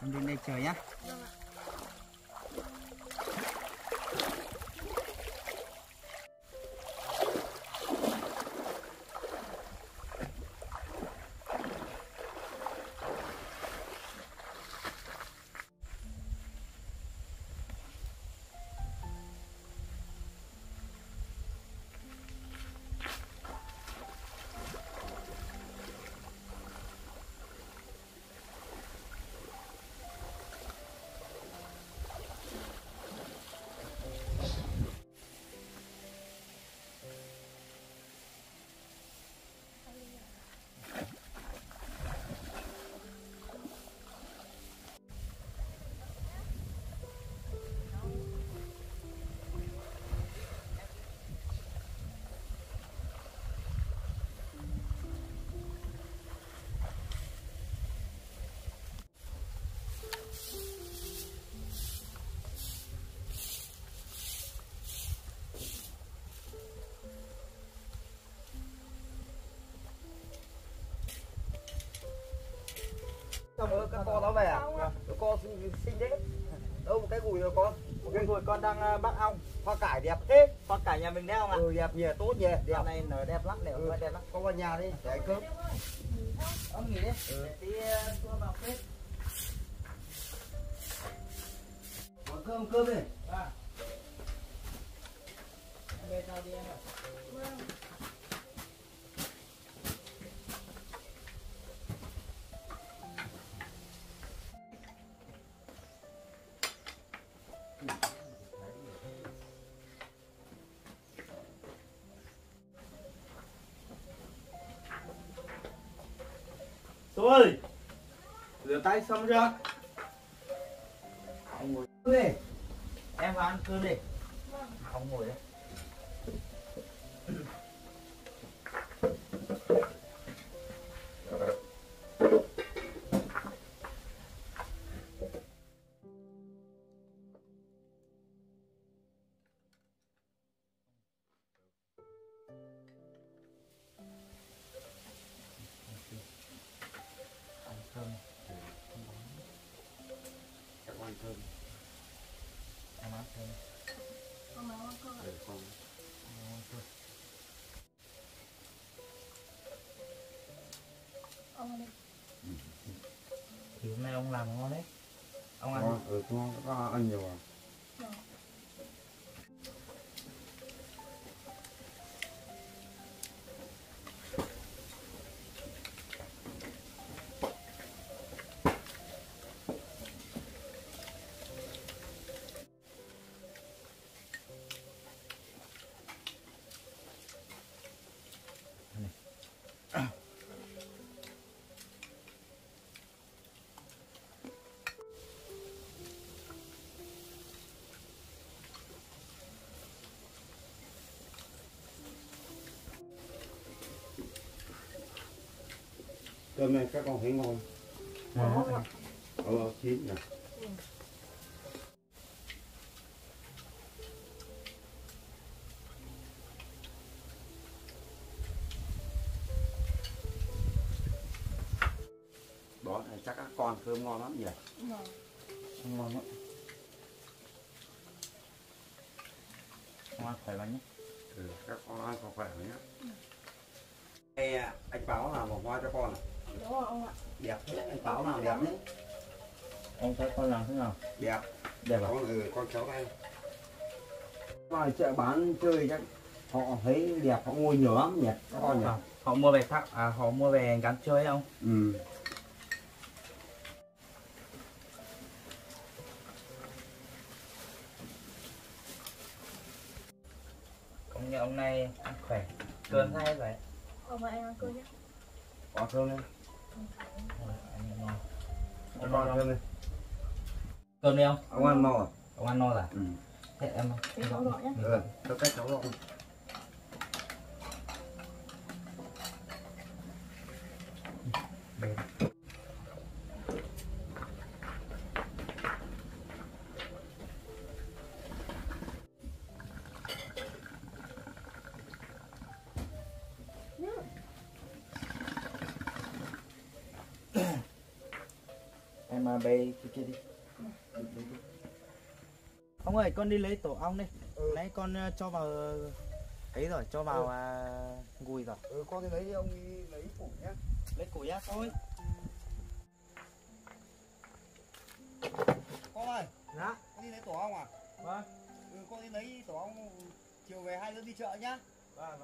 Em đến đây chờ nhá. Vâng ạ. Con to nó về à? Con xinh đấy. Đâu một cái gùi rồi con. Một cái gùi con đang bắt ong. Hoa cải đẹp thế. Hoa cải nhà mình đeo ạ. Ừ đẹp nhỉ, tốt nhỉ. Đẹp này nở đẹp lắm, nở đẹp lắm. Con vào nhà đi, để cơm. Ông nghỉ đi. Tí tôi vào bếp. Có cơm đi. À. Về tao đi em ạ. Ôi, rửa tay xong chưa? Không ngồi đi. Em vào ăn cơm đi. Không ngồi đấy. Thơm. Em ăn thơm. Con nấu không? Để con. Ông ăn đi. Thì hôm nay ông làm ngon đấy. Ông ăn. Ừ, con có ăn nhiều à? Được. Cơm này các con thấy ngon. Ngon quá. Ở chín nè. Đó này chắc các con cơm ngon lắm nhỉ. Ngon. Ngon lắm. Con ăn khỏe bánh nhé. Ừ, các con ăn khỏe bánh nhé. Đây anh Báo làm một hoa cho con à? Đúng rồi ông ạ. Đẹp thế, anh Báo làm đẹp đấy. Ông thấy con làm thế nào? Đẹp. Đẹp à? Con, con cháu đây. Ngoài chợ bán chơi chắc họ thấy đẹp, họ mua nhiều lắm nhỉ? Các con nhỉ? Họ mua về thắc, họ mua về gắn chơi không? Ừ. Công nhận hôm nay ăn khỏe, cơm hay vậy? Ông ơi, anh ăn cơm nhé. Có cơm đi. Ông ăn cơm đi. Cơm đi không? Ông ăn no à? Ông ăn no rồi à? Ừ. Thế em cháu lọ nhé. Ừ, tôi cách cháu lọ. Bê kia đi. Ông ơi, con đi lấy tổ ong đi. Ừ. Nãy con cho vào ấy rồi, cho vào gùi rồi. Ừ, con đi lấy, ông đi lấy củi nhá. Lấy củi nhá thôi. Con ơi. Dạ. Con đi lấy tổ ong à? Vâng. Ừ, con đi lấy tổ ong, chiều về hai đứa đi chợ nhá. Vâng.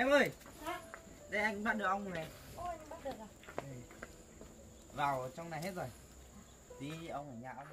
Em ơi, đây anh bắt được ong này. Ôi, anh bắt được rồi. Vào trong này hết rồi. Tí ong ở nhà ong.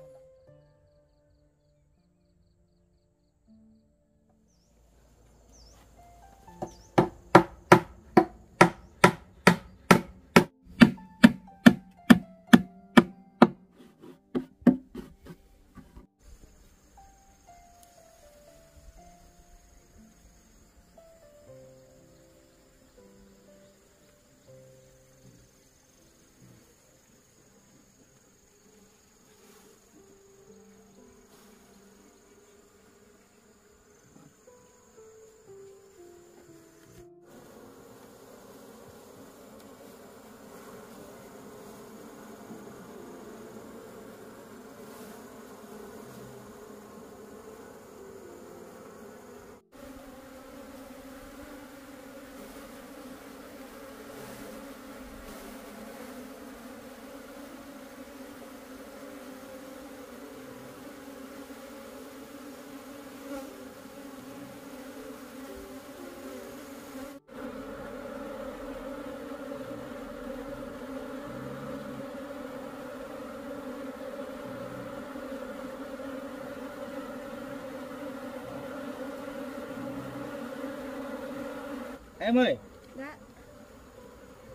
Em ơi. Dạ.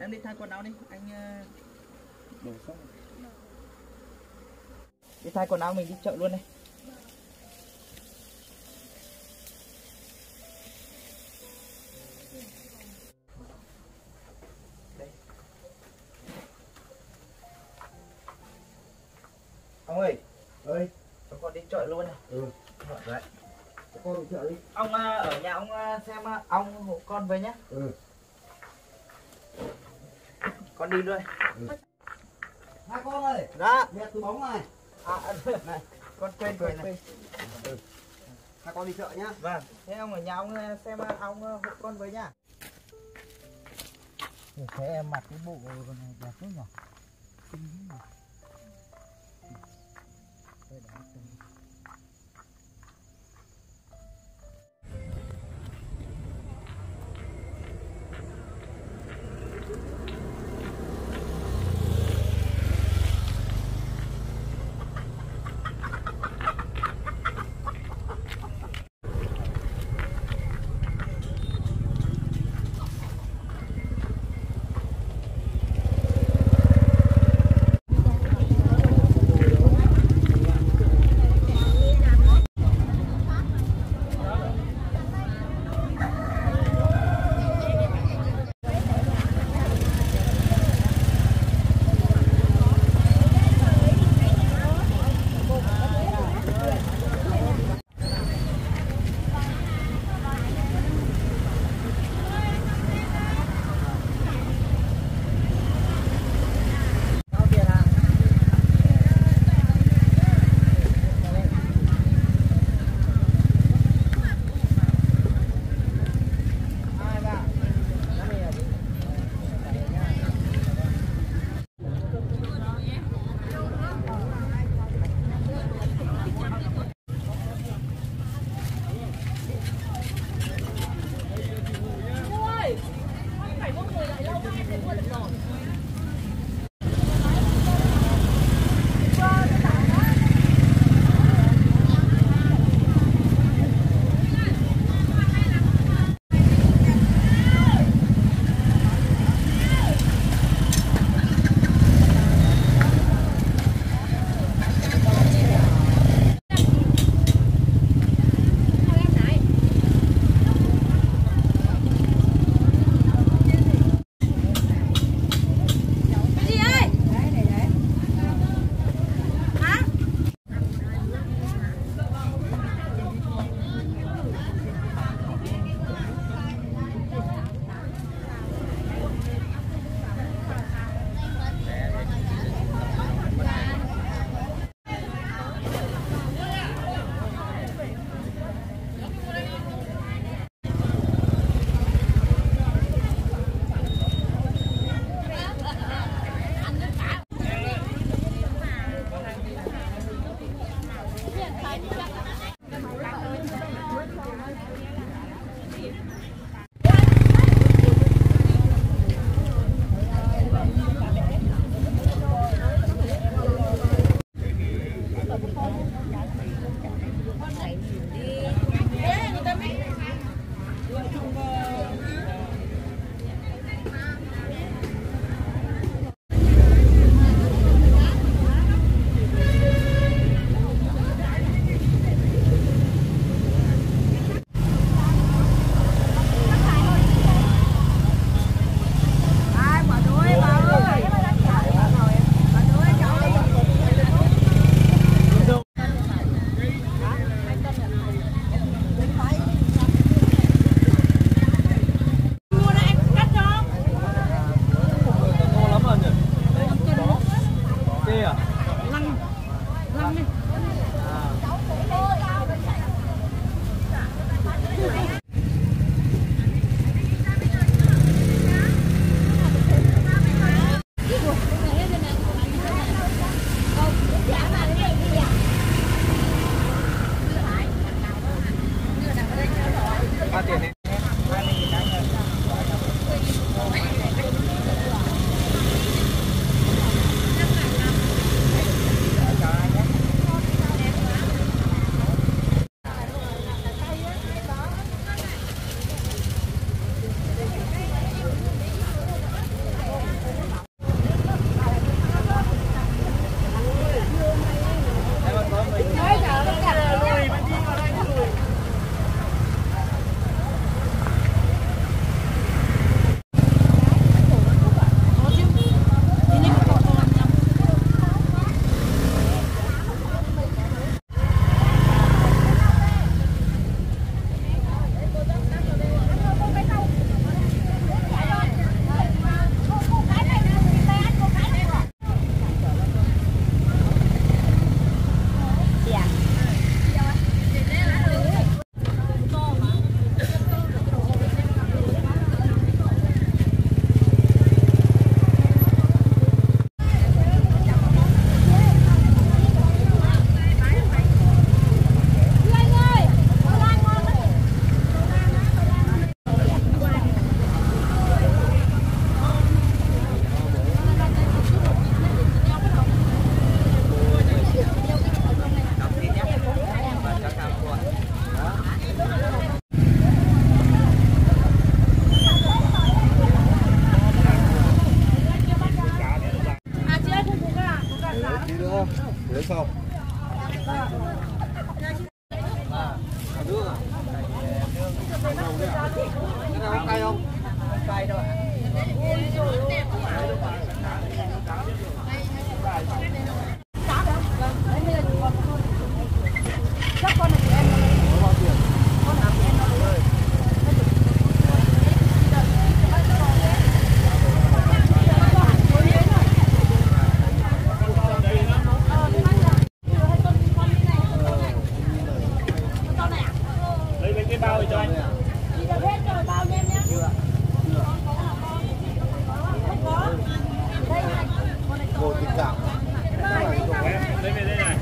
Em đi thay quần áo đi, anh đổ xong. Đi thay quần áo mình đi chợ luôn đây. Ông ơi. Ơi, con đi chợ luôn này. Ừ, đấy. Con đi chợ đi. Ông ở nhà ông xem ong hộ con về nhé. Ừ. Con đi luôn. Ừ. Hai con ơi. Dạ. Mẹ túi bóng này. À, này, con quên rồi này. Ừ. Hai con đi chợ nhá. Vâng. Thế ông ở nhà ông xem ong hộ con với nhá. Thế em mặc cái bộ con này đẹp quá nhỉ. Xinh nhỉ. không cay không? Cay đâu ạ. Bao cho anh. Đi được hết rồi, bao nhiêu nhé. Chưa. Không có. Đây này. Một cái cảo. Đây về đây này.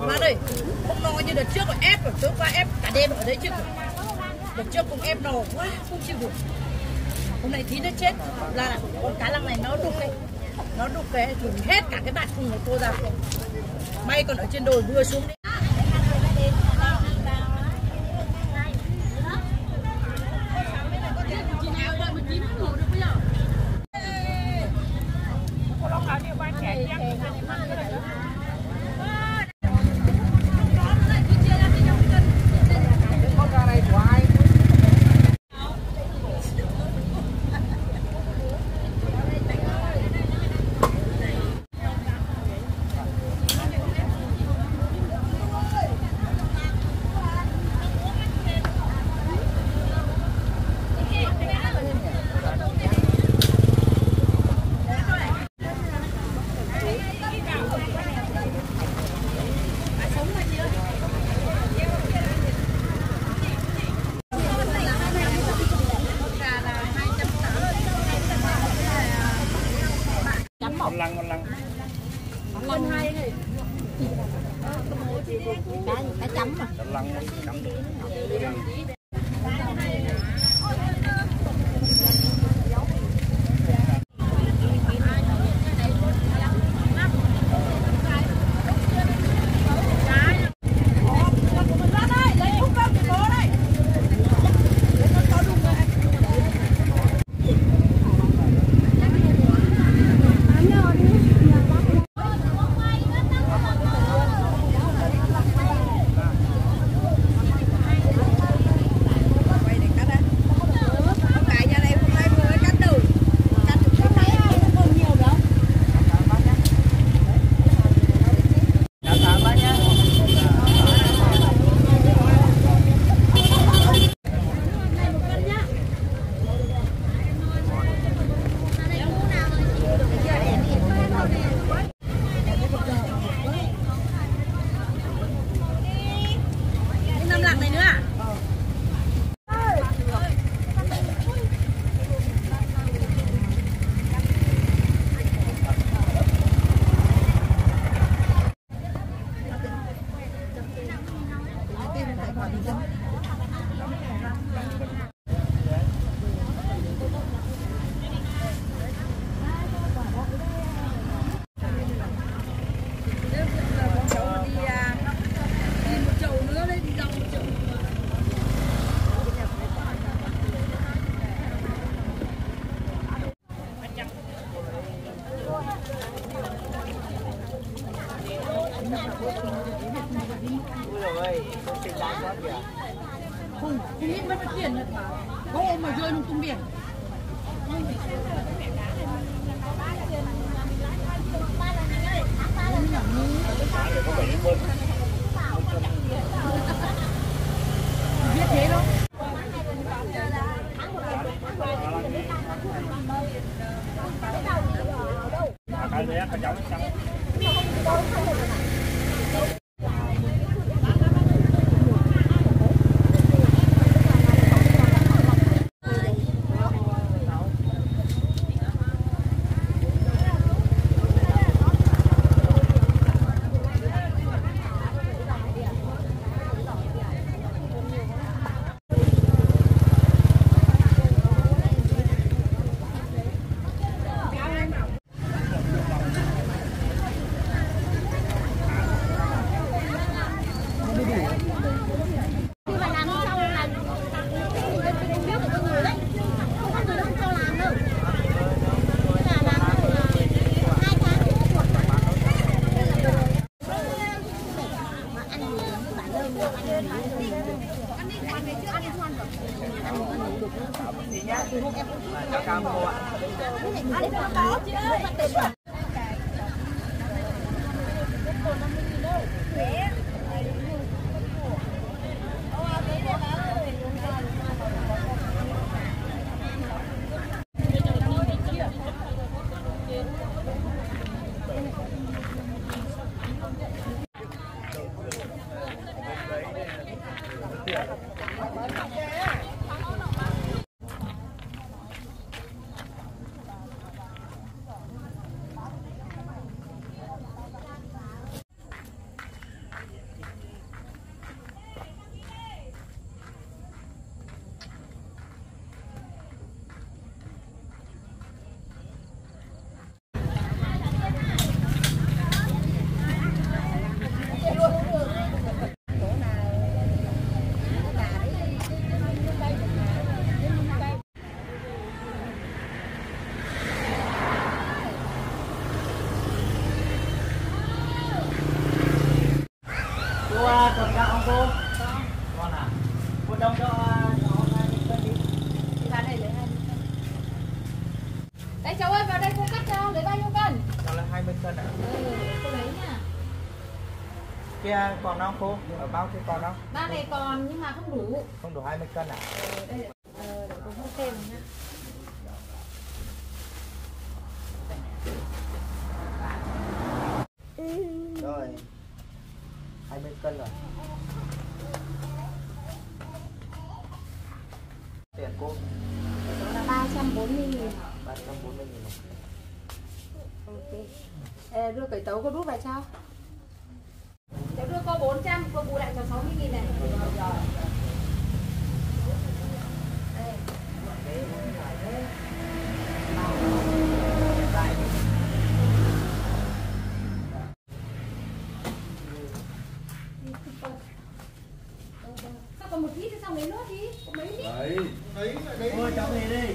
Má đây, hôm nọ như đợt trước rồi ép rồi, tối qua ép cả đêm ở đấy chứ. Đợt trước cũng ép nổ quá, không chịu được. Hôm nay tí nó chết, là con cá lăng này nó đục đấy. Nó đục cái thủng hết cả cái bạt cùng của cô ra. May còn ở trên đồi vừa xuống đấy. Con hay này. Cá chấm mà. Cá lăng chấm được. Không biết mất tiền mà. Có hôm mà rơi lung tung biển. Còn không cô? Ở bao cái còn không? Ba này còn nhưng mà không đủ. Không đủ 20 cân à? Đây để cô hút thêm nha. Rồi. 20 cân rồi. Tiền cô? Đó là 340.000. 340.000. Ok. Đưa cải tấu có đút vào sao? Cháu đưa cô 400, cô bù lại cho 60.000 này. Rồi. Sao còn một ít thì sao lấy nốt đi? Có mấy ít? Đấy. Thôi cháu về đi.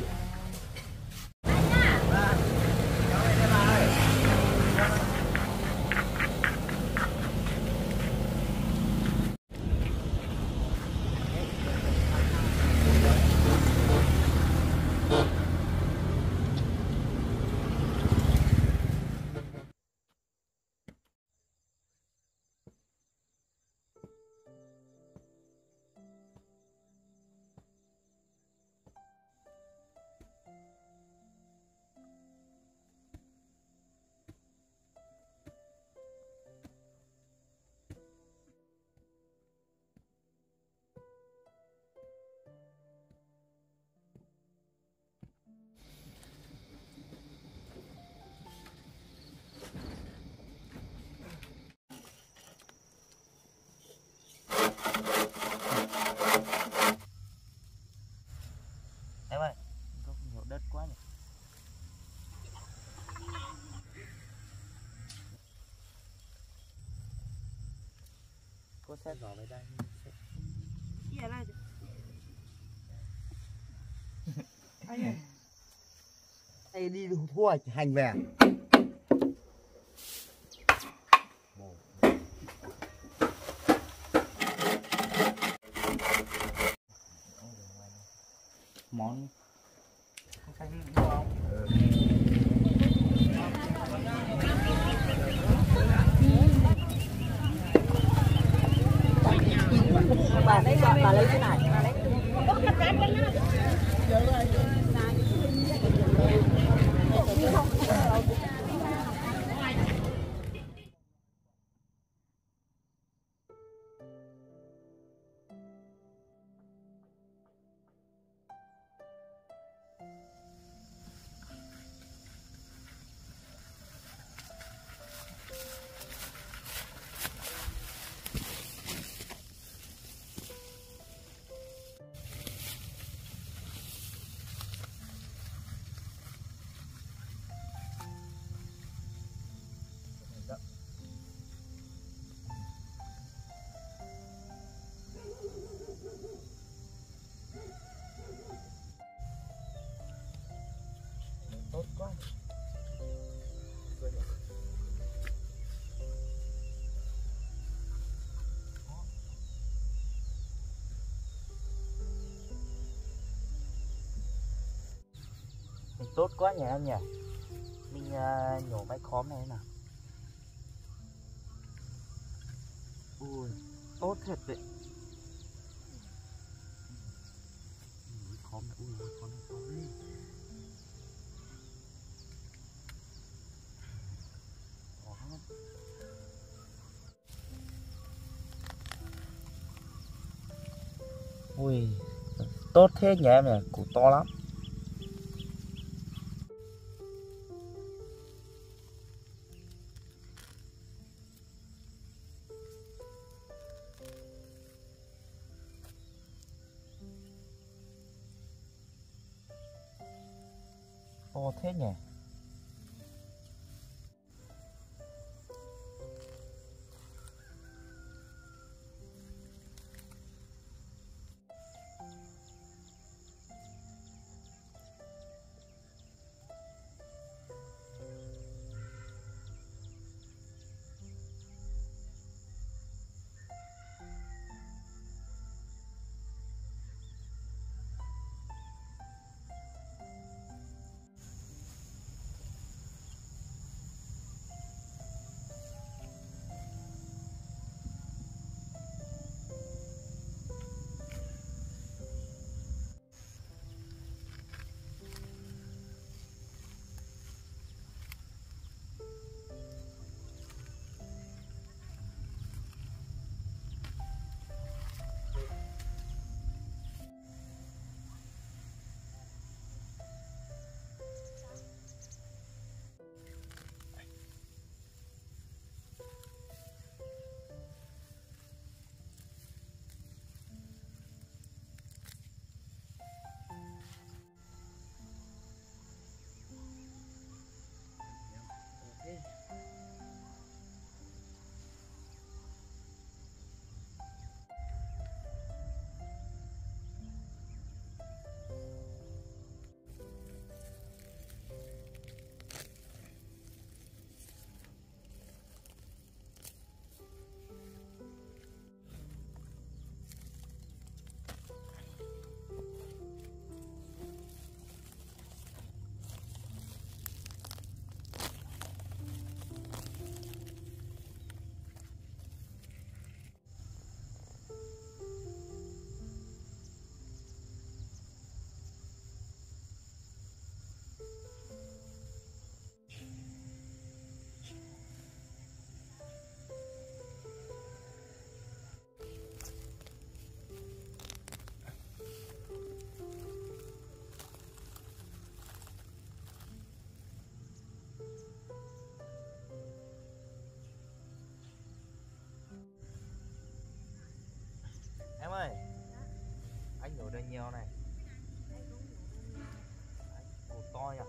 Cô xét rõ về đây. Chị ở đây chứ. Anh đi thua hành về. Món không xanh đi đúng không? Bà lấy cái này. tốt quá. Mình tốt quá nhỉ em nhỉ. Mình nhổ mấy khóm này nào. Ui, tốt thật vậy. Khóm này, ui, khóm này to đi. Ui, tốt thế nhỉ em nhỉ, củ to lắm. To thế nhỉ. Em ơi, dạ? Anh nhổ đây nhiều này. Củ to nhỉ.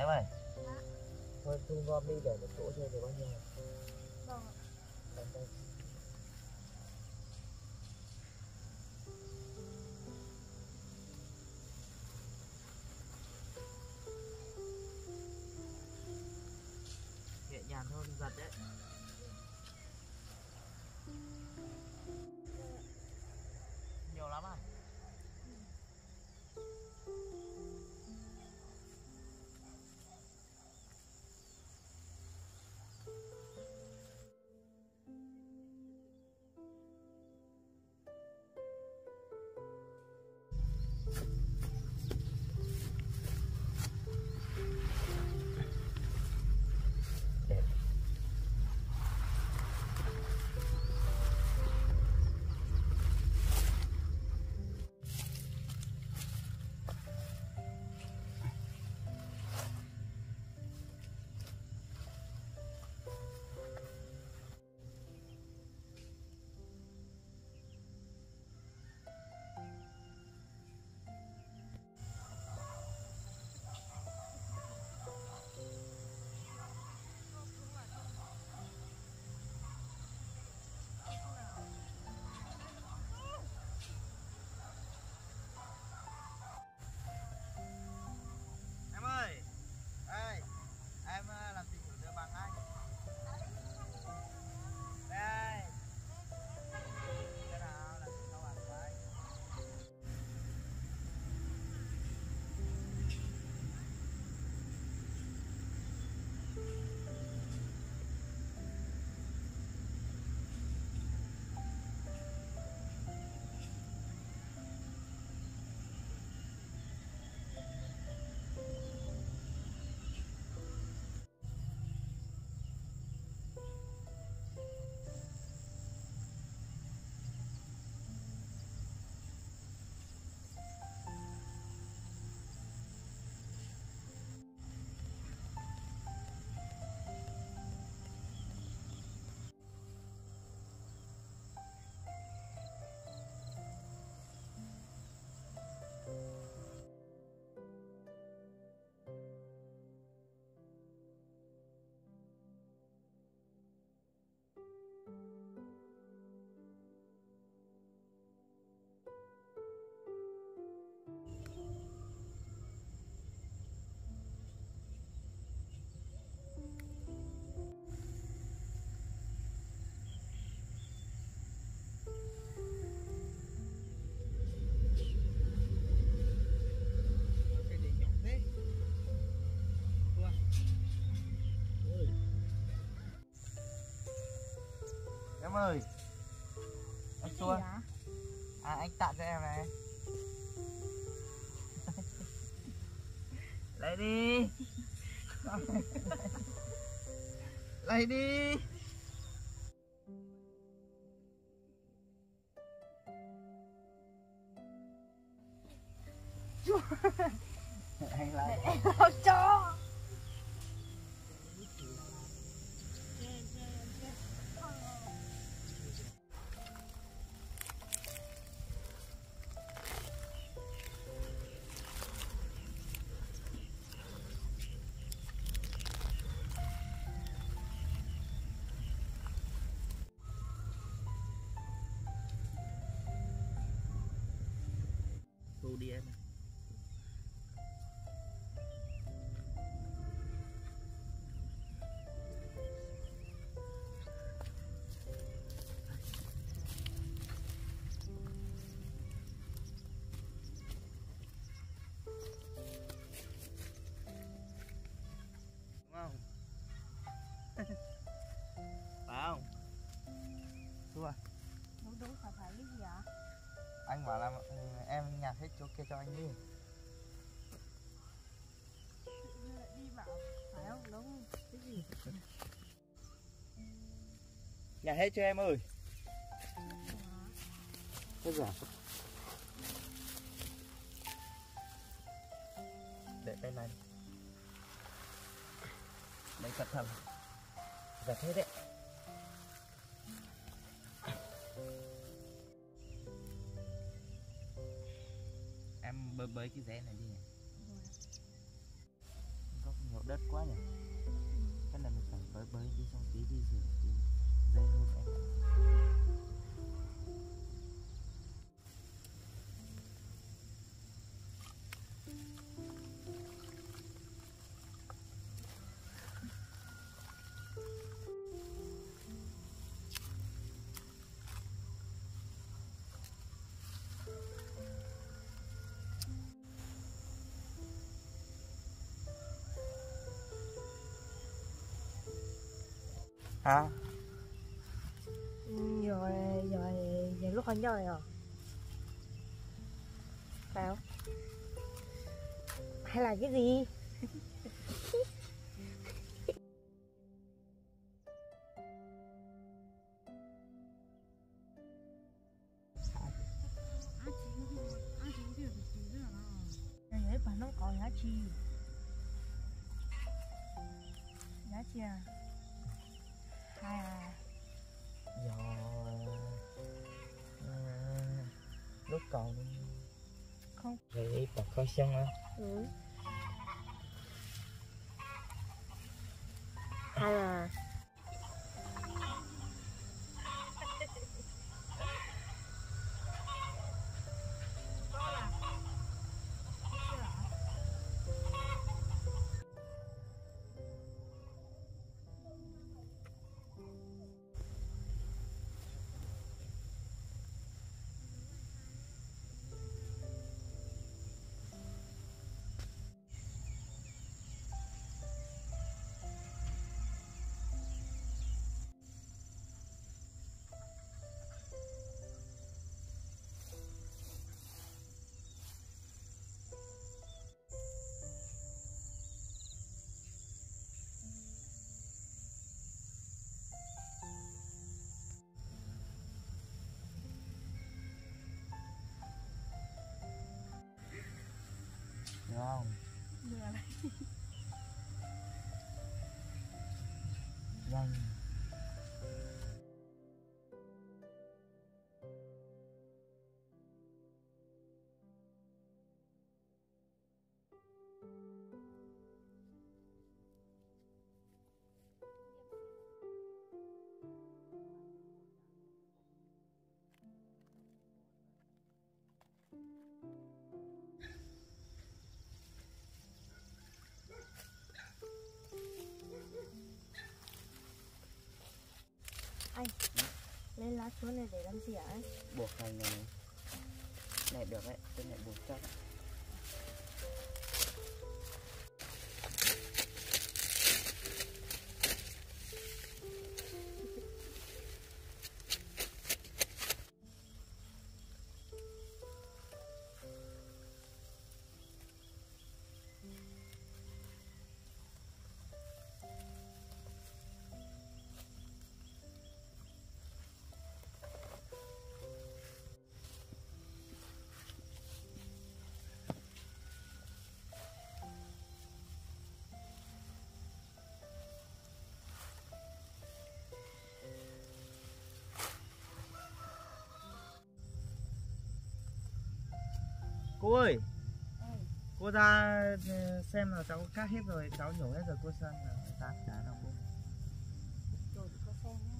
Em ơi, dạ? Thôi thu gom đi để một chỗ chơi được bao nhiêu? Vâng ạ. hơn giật đấy. Nhiều lắm à? Em ơi, anh Xuân, à anh tặng cho em này. Lấy đi. Lấy đi. Anh lại em không cho. Đi em. Đúng không? Phải không? Thua. Đúng đúng phải phải cái gì ạ? Anh bảo là em nhặt hết chỗ kia cho anh đi. Đi bảo phải không? Đúng không? Cái gì? Nhặt hết cho em ơi. Hết rồi. Để bên này. Đấy cẩn thận. Giặt hết đấy. Em bơi bới cái rễ này đi nhỉ? Có nhiều đất quá nhỉ? Chắc là mình phải bơi bới đi xong tí đi rửa thì rễ luôn em. Hả? Rồi về lúc anh rồi à? Sao? Hay là cái gì? Nó có giá trị. Giá trị à? Hai à? Lúc còn không vậy bật coi xong á. Hai à? Không? Vâng. Anh, lấy lá chuối này để làm gì hả anh? Buộc hành này được đấy, tôi lại buộc chắc. Cô ơi, cô ra xem là cháu cắt hết rồi, cháu nhổ hết rồi, cô xem là tát cá đâu cô. Rồi cô xem nhé.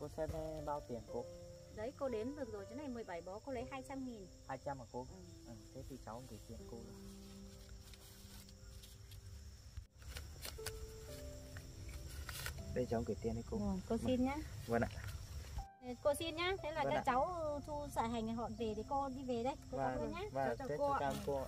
Cô xem bao tiền cô? Đấy cô đếm được rồi, cái này 17 bó cô lấy 200.000. 200 mà cô? Ừ. Thế thì cháu không gửi tiền cô rồi. Đây cháu gửi tiền đi cô. Ừ, cô xin nhé. Vâng ạ. Cô xin nhá, thế là vâng các cháu thu xả hành họ về thì cô đi về đấy, cô vâng, nhá. Vâng, chào cô ạ. Vâng.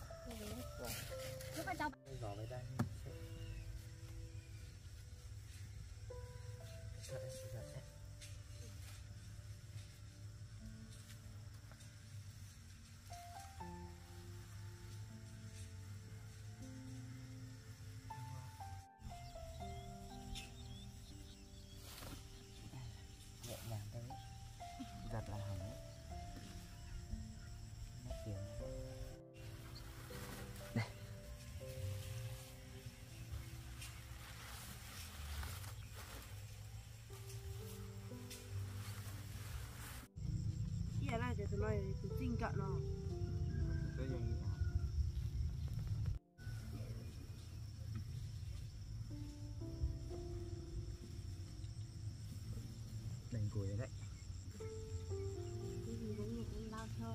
Để tụi này tụi tinh cận rồi. Đánh củi đấy. Cái gì cũng nhịn đau thôi.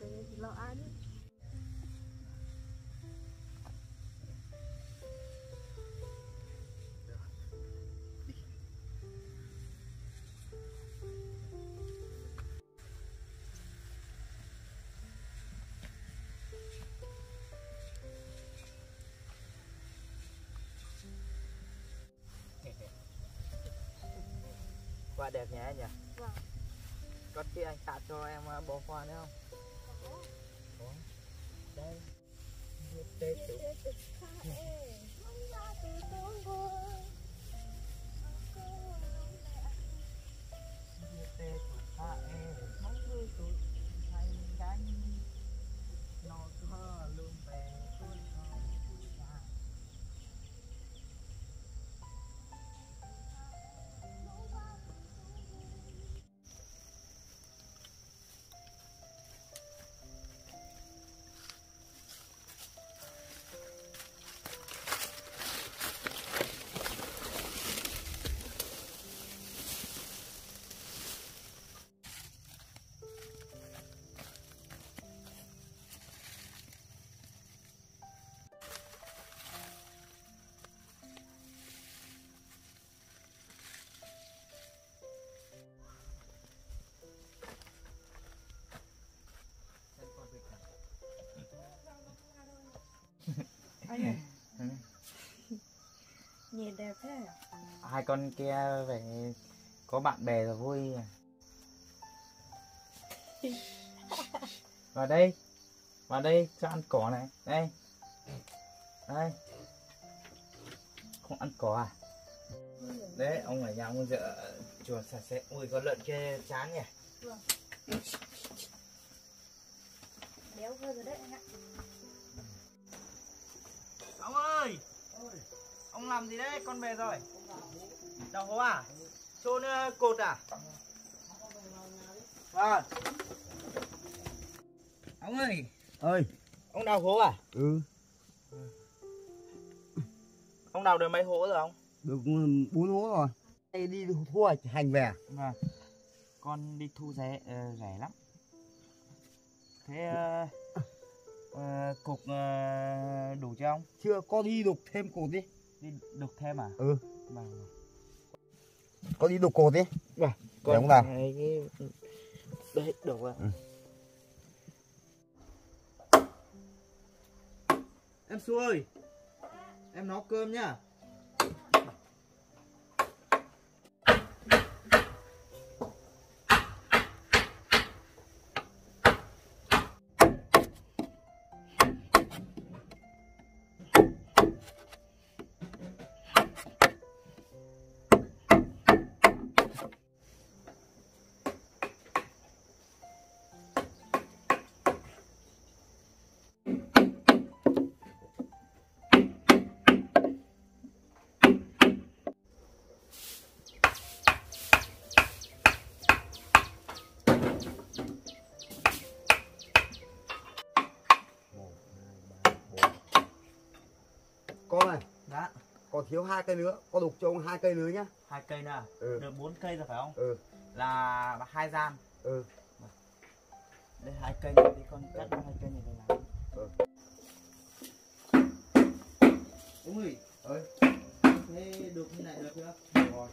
Cái này thì lo ăn. Hoa đẹp nhé nhỉ? Vâng. Có khi anh tặng cho em bó hoa nữa không? Có. Đây. Đây tụi. Nhìn đẹp thế. Hai con kia phải có bạn bè rồi vui. Vào đây, vào đây cho ăn cỏ này. Đây, đây. Không ăn cỏ à? Đấy, ông ở nhà ông dợ chuột sạch sẽ. Ui, con lợn kia chán nhỉ? Vâng. Béo hơn rồi đấy anh ạ. Ông ơi, ông làm gì đấy? Con về rồi. Đào hố à? Chôn cột à? Vâng. Ông ơi. Ơi. Ông đào hố à? Ừ. Ông đào được mấy hố rồi ông? Được 4 hố rồi. Đây đi thu hành về. Vâng. Con đi thu rẻ rẻ lắm. Thế cục đủ chưa ông? Chưa, con đi đục thêm cột đi. Đi đục thêm à? Ừ. Vâng. Con đi đục cột đi. Vâng. Để ông làm. Đấy, đục rồi. Ừ. Em Xu ơi, em nấu cơm nhá. Con này, đã. Còn thiếu 2 cây nữa, con đục cho ông 2 cây nữa nhá. 2 cây nữa à? Ừ. Được 4 cây rồi phải không? Ừ. Là 2 gian. Ừ. Đây 2 cây này đi con, cắt 2 cây này rồi làm. Ừ. Ôi, ơi. Thế được như này được chưa? Được rồi.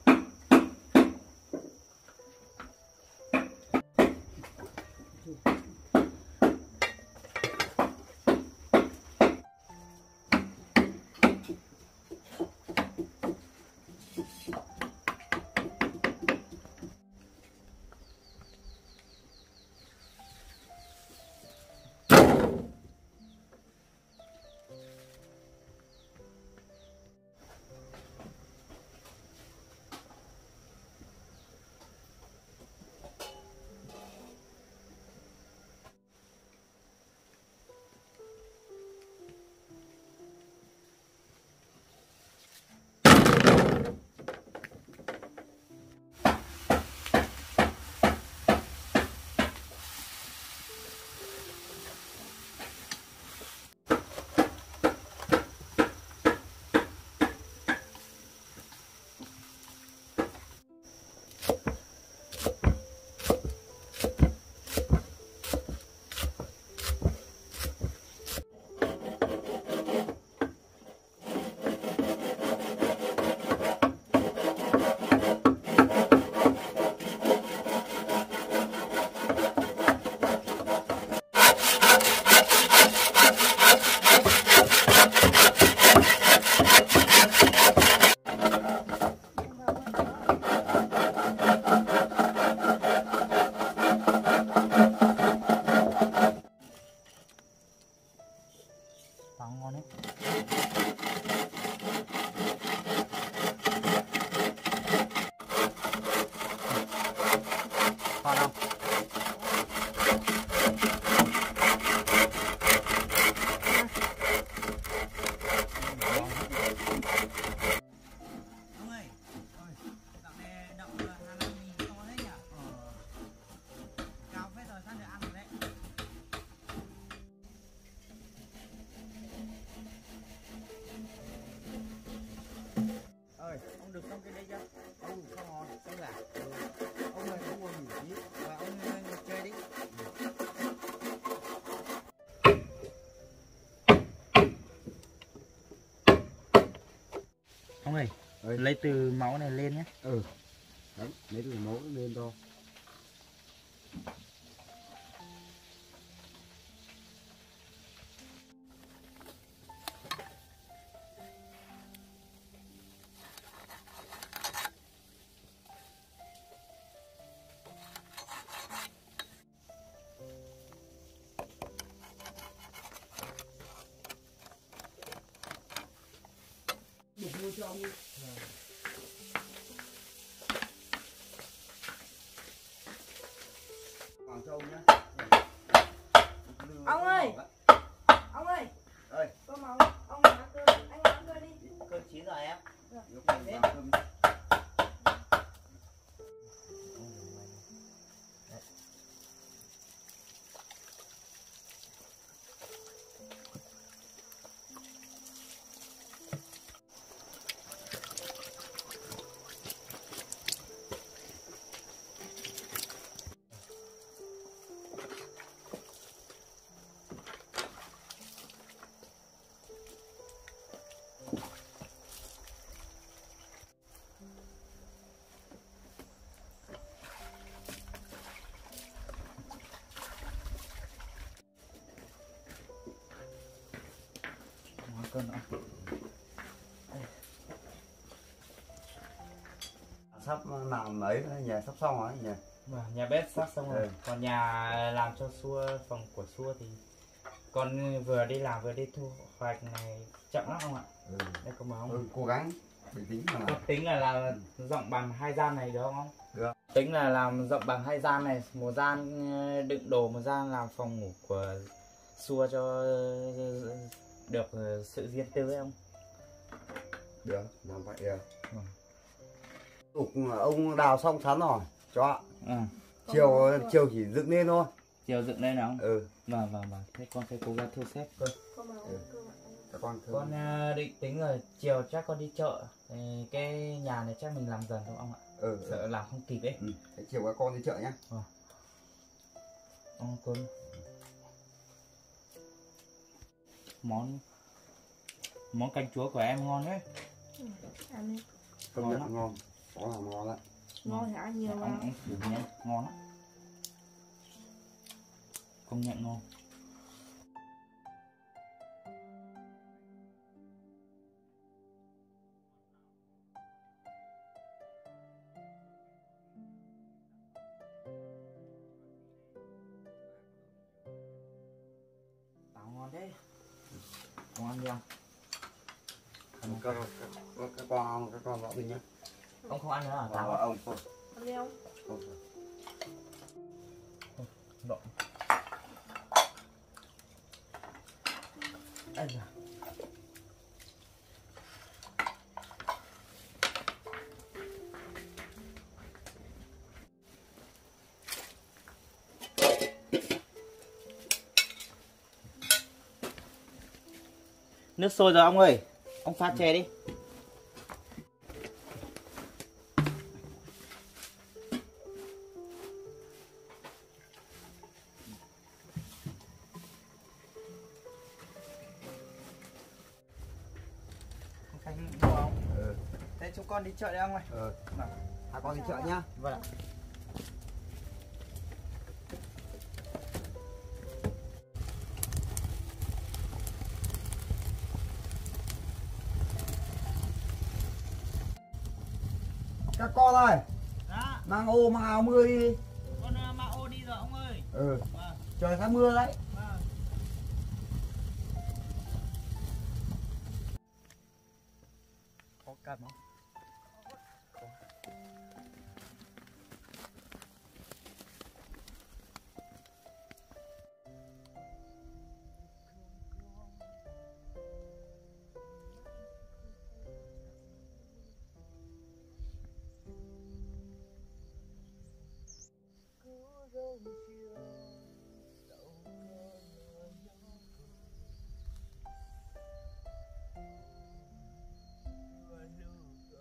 Ông ơi, đấy. Lấy từ máu này lên nhé. Ừ. Đấy, lấy từ máu lên thôi. Ông ơi, cơm ông, ăn cơm, anh ăn cơm đi. Cơm chín rồi em. Sắp làm ấy, nhà sắp xong rồi nhà. Nhà bếp sắp xong rồi. Còn nhà làm cho Xua, phòng của Xua thì con vừa đi làm vừa đi thu hoạch này chậm lắm không ạ? Đây có mời ông. Cố gắng, bình tĩnh mà. Tính là làm rộng bằng hai gian này được không? Được. Tính là làm rộng bằng hai gian này, một gian đựng đồ, một gian làm phòng ngủ của Xua cho được sự riêng tư ấy không? Được, làm vậy được. Ông đào xong sẵn rồi cho ạ. Chiều chỉ dựng lên thôi. Chiều dựng lên không? Vâng. Thế con phải cố gắng thu xếp cơ. Con định tính rồi, chiều chắc con đi chợ. Cái nhà này chắc mình làm dần thôi ông ạ. Sợ làm không kịp ấy. Thế chiều các con đi chợ nhá. Ông cơm. Món canh chúa của em ngon đấy. Ăn đi. Công nhận ngon. Có là ngon đấy. Ngon hả? Nhiều lắm. Ngon lắm. Công nhận ngon. Tao ngon đấy. Ngon không? Các con bỏ đi nhé. Ông không ăn nữa hả? Tao ông không. Ăn đi ông. Đậu. Ăn rồi. Nước sôi rồi ông ơi. Ông pha chè đi. Thế chúng con đi chợ đấy ông ơi. Hai con đi chợ nhá. Vâng ạ. Các con ơi. Dạ. Mang ô, mang áo mưa đi. Con mang ô đi rồi ông ơi. Trời sắp mưa đấy. Có cầm không? Hãy subscribe cho kênh Ghiền Mì Gõ để không bỏ lỡ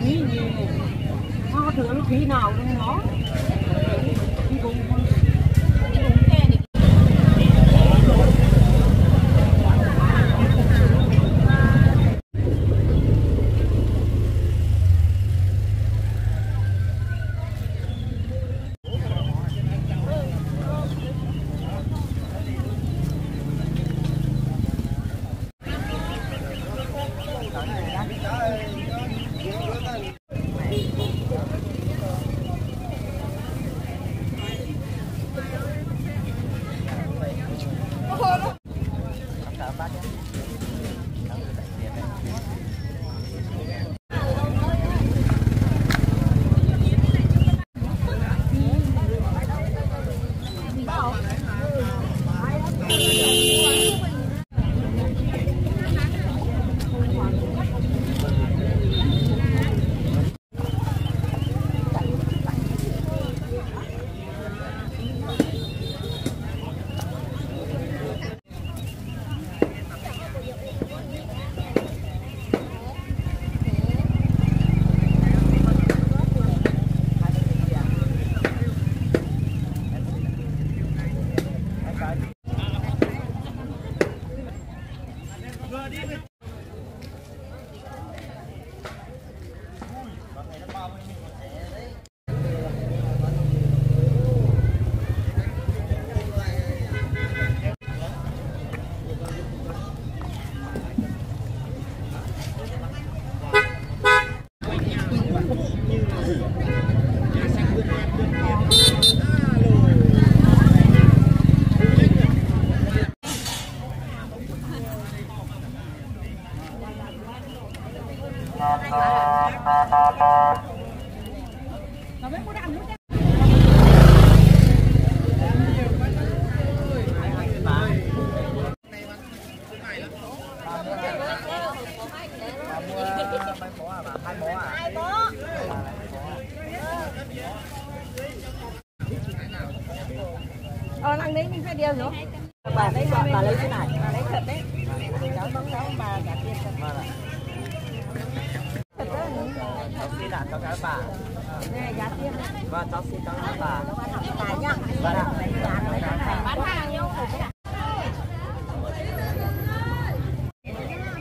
Khí gì nó thừa nó khí nào luôn nó ăn đấy mình phải điều nữa. Bà lấy chọn, bà lấy cái này, bà lấy thật đấy. Cháu bóng cháu bà cả tiền thật mà. Thật đấy. Cháu xin là cháu gái bà. Này giá tiền. Vâng, cháu xin cháu gái bà. Bà nhá. Vâng ạ. Bán hàng nhau khổ cái này.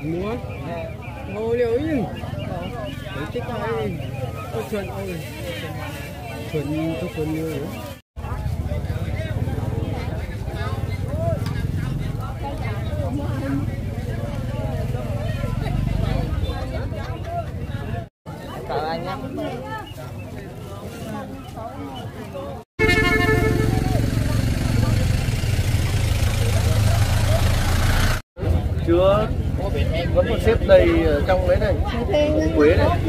Muốn. Ngồi liệu ý. Đấy thích ai. Tôi chuẩn ơi. Tôi chuẩn như nữa. Chưa vẫn còn xếp đầy ở trong đấy này, quế này.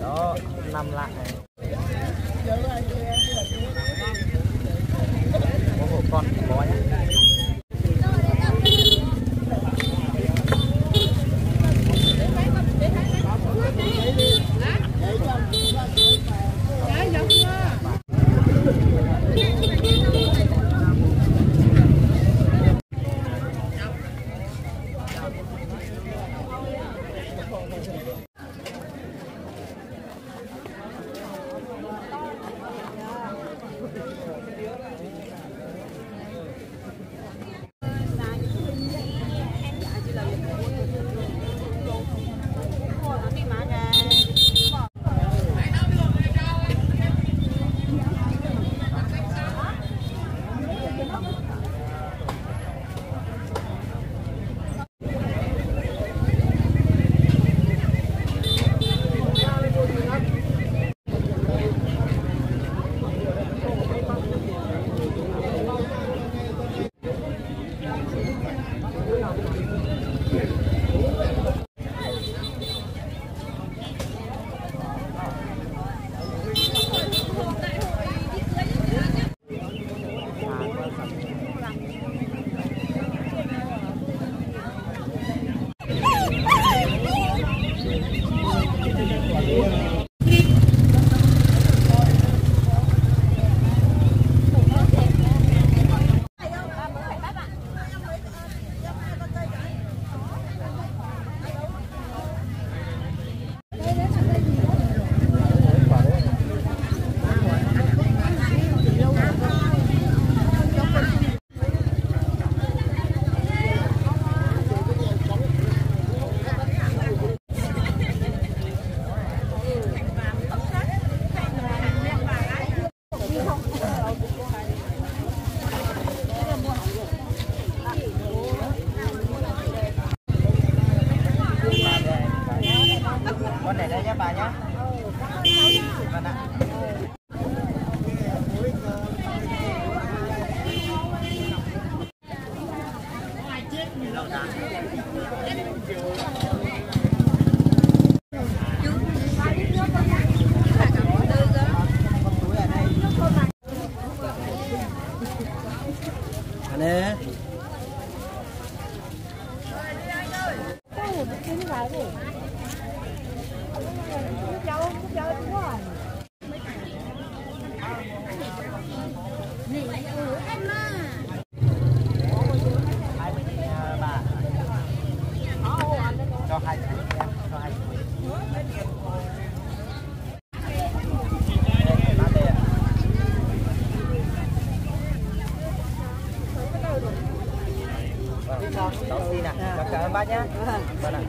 Đó, 5 lạng này. Có một con bó nhá. Bác nhé. Vâng ạ.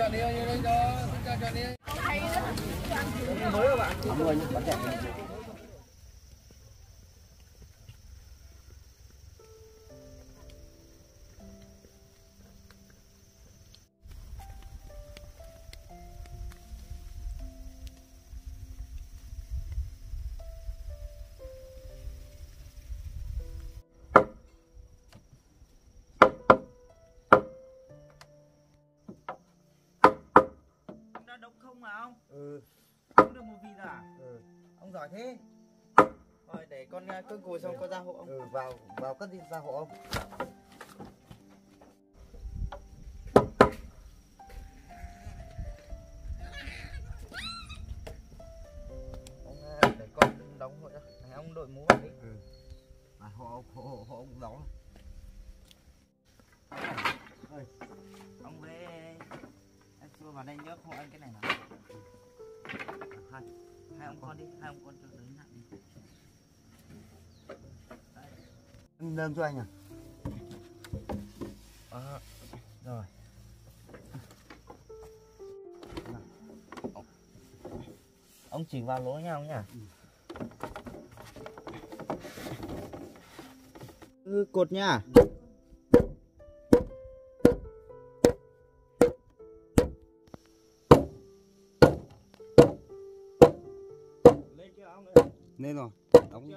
Chọn đi ơi, chọn đi. Mới rồi bạn. Bán đẹp. Không? Ừ. Không được một vị rồi à? Ừ. Ông giỏi thế. Rồi để con cứ cùi xong con ra hộ ông. Ừ, vào cất đi ra hộ ông. Ông để con đóng hộ cho. Ông đội mũ vào đi. Ừ. À, hộ ông đóng. Ơi. Ông về em xua vào đây nhớp hộ anh cái này nào. Hai ông con đi, hai ông con cho đứng lại đi. Anh đơm cho anh à? Rồi. Ông chỉ vào lỗ nhau nhỉ? Ừ, cột nha. Lên rồi, đóng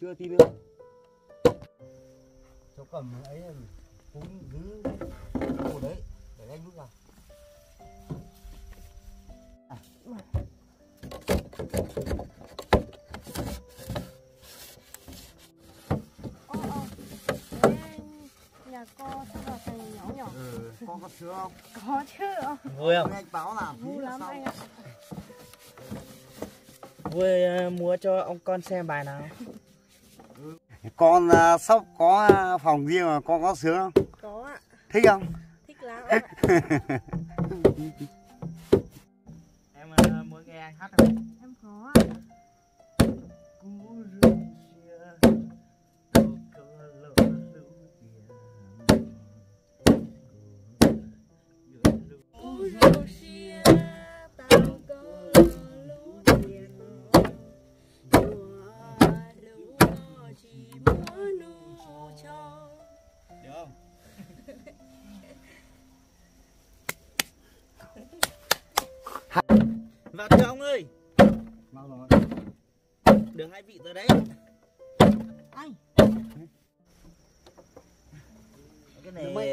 chưa tí nữa. Cháu cầm ấy cũng giữ đồ đấy để anh rút ra. Nhà co sao vào thành nhỏ nhỏ. Ừ, con Có sướng không? Có chứ. Vui không? Anh báo làm vui lắm anh ạ. Vui múa cho ông con xem bài nào. Con sóc có phòng riêng mà con có sướng không? Có ạ. Thích không? Thích lắm ạ. Em muốn nghe anh hát không? Em có ạ. Vào chưa ông ơi? Vào rồi. Được hai vị rồi đấy. Anh. Cái này mày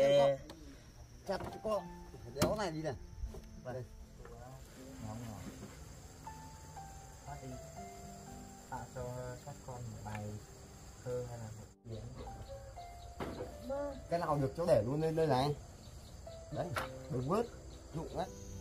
chặt cho con. Đéo này đi này. Vào đây. Tạo cho các con một bài thơ hay là một miếng. Cái nào được cháu để luôn lên đây này. Đấy, đừng vớt, dụng đấy.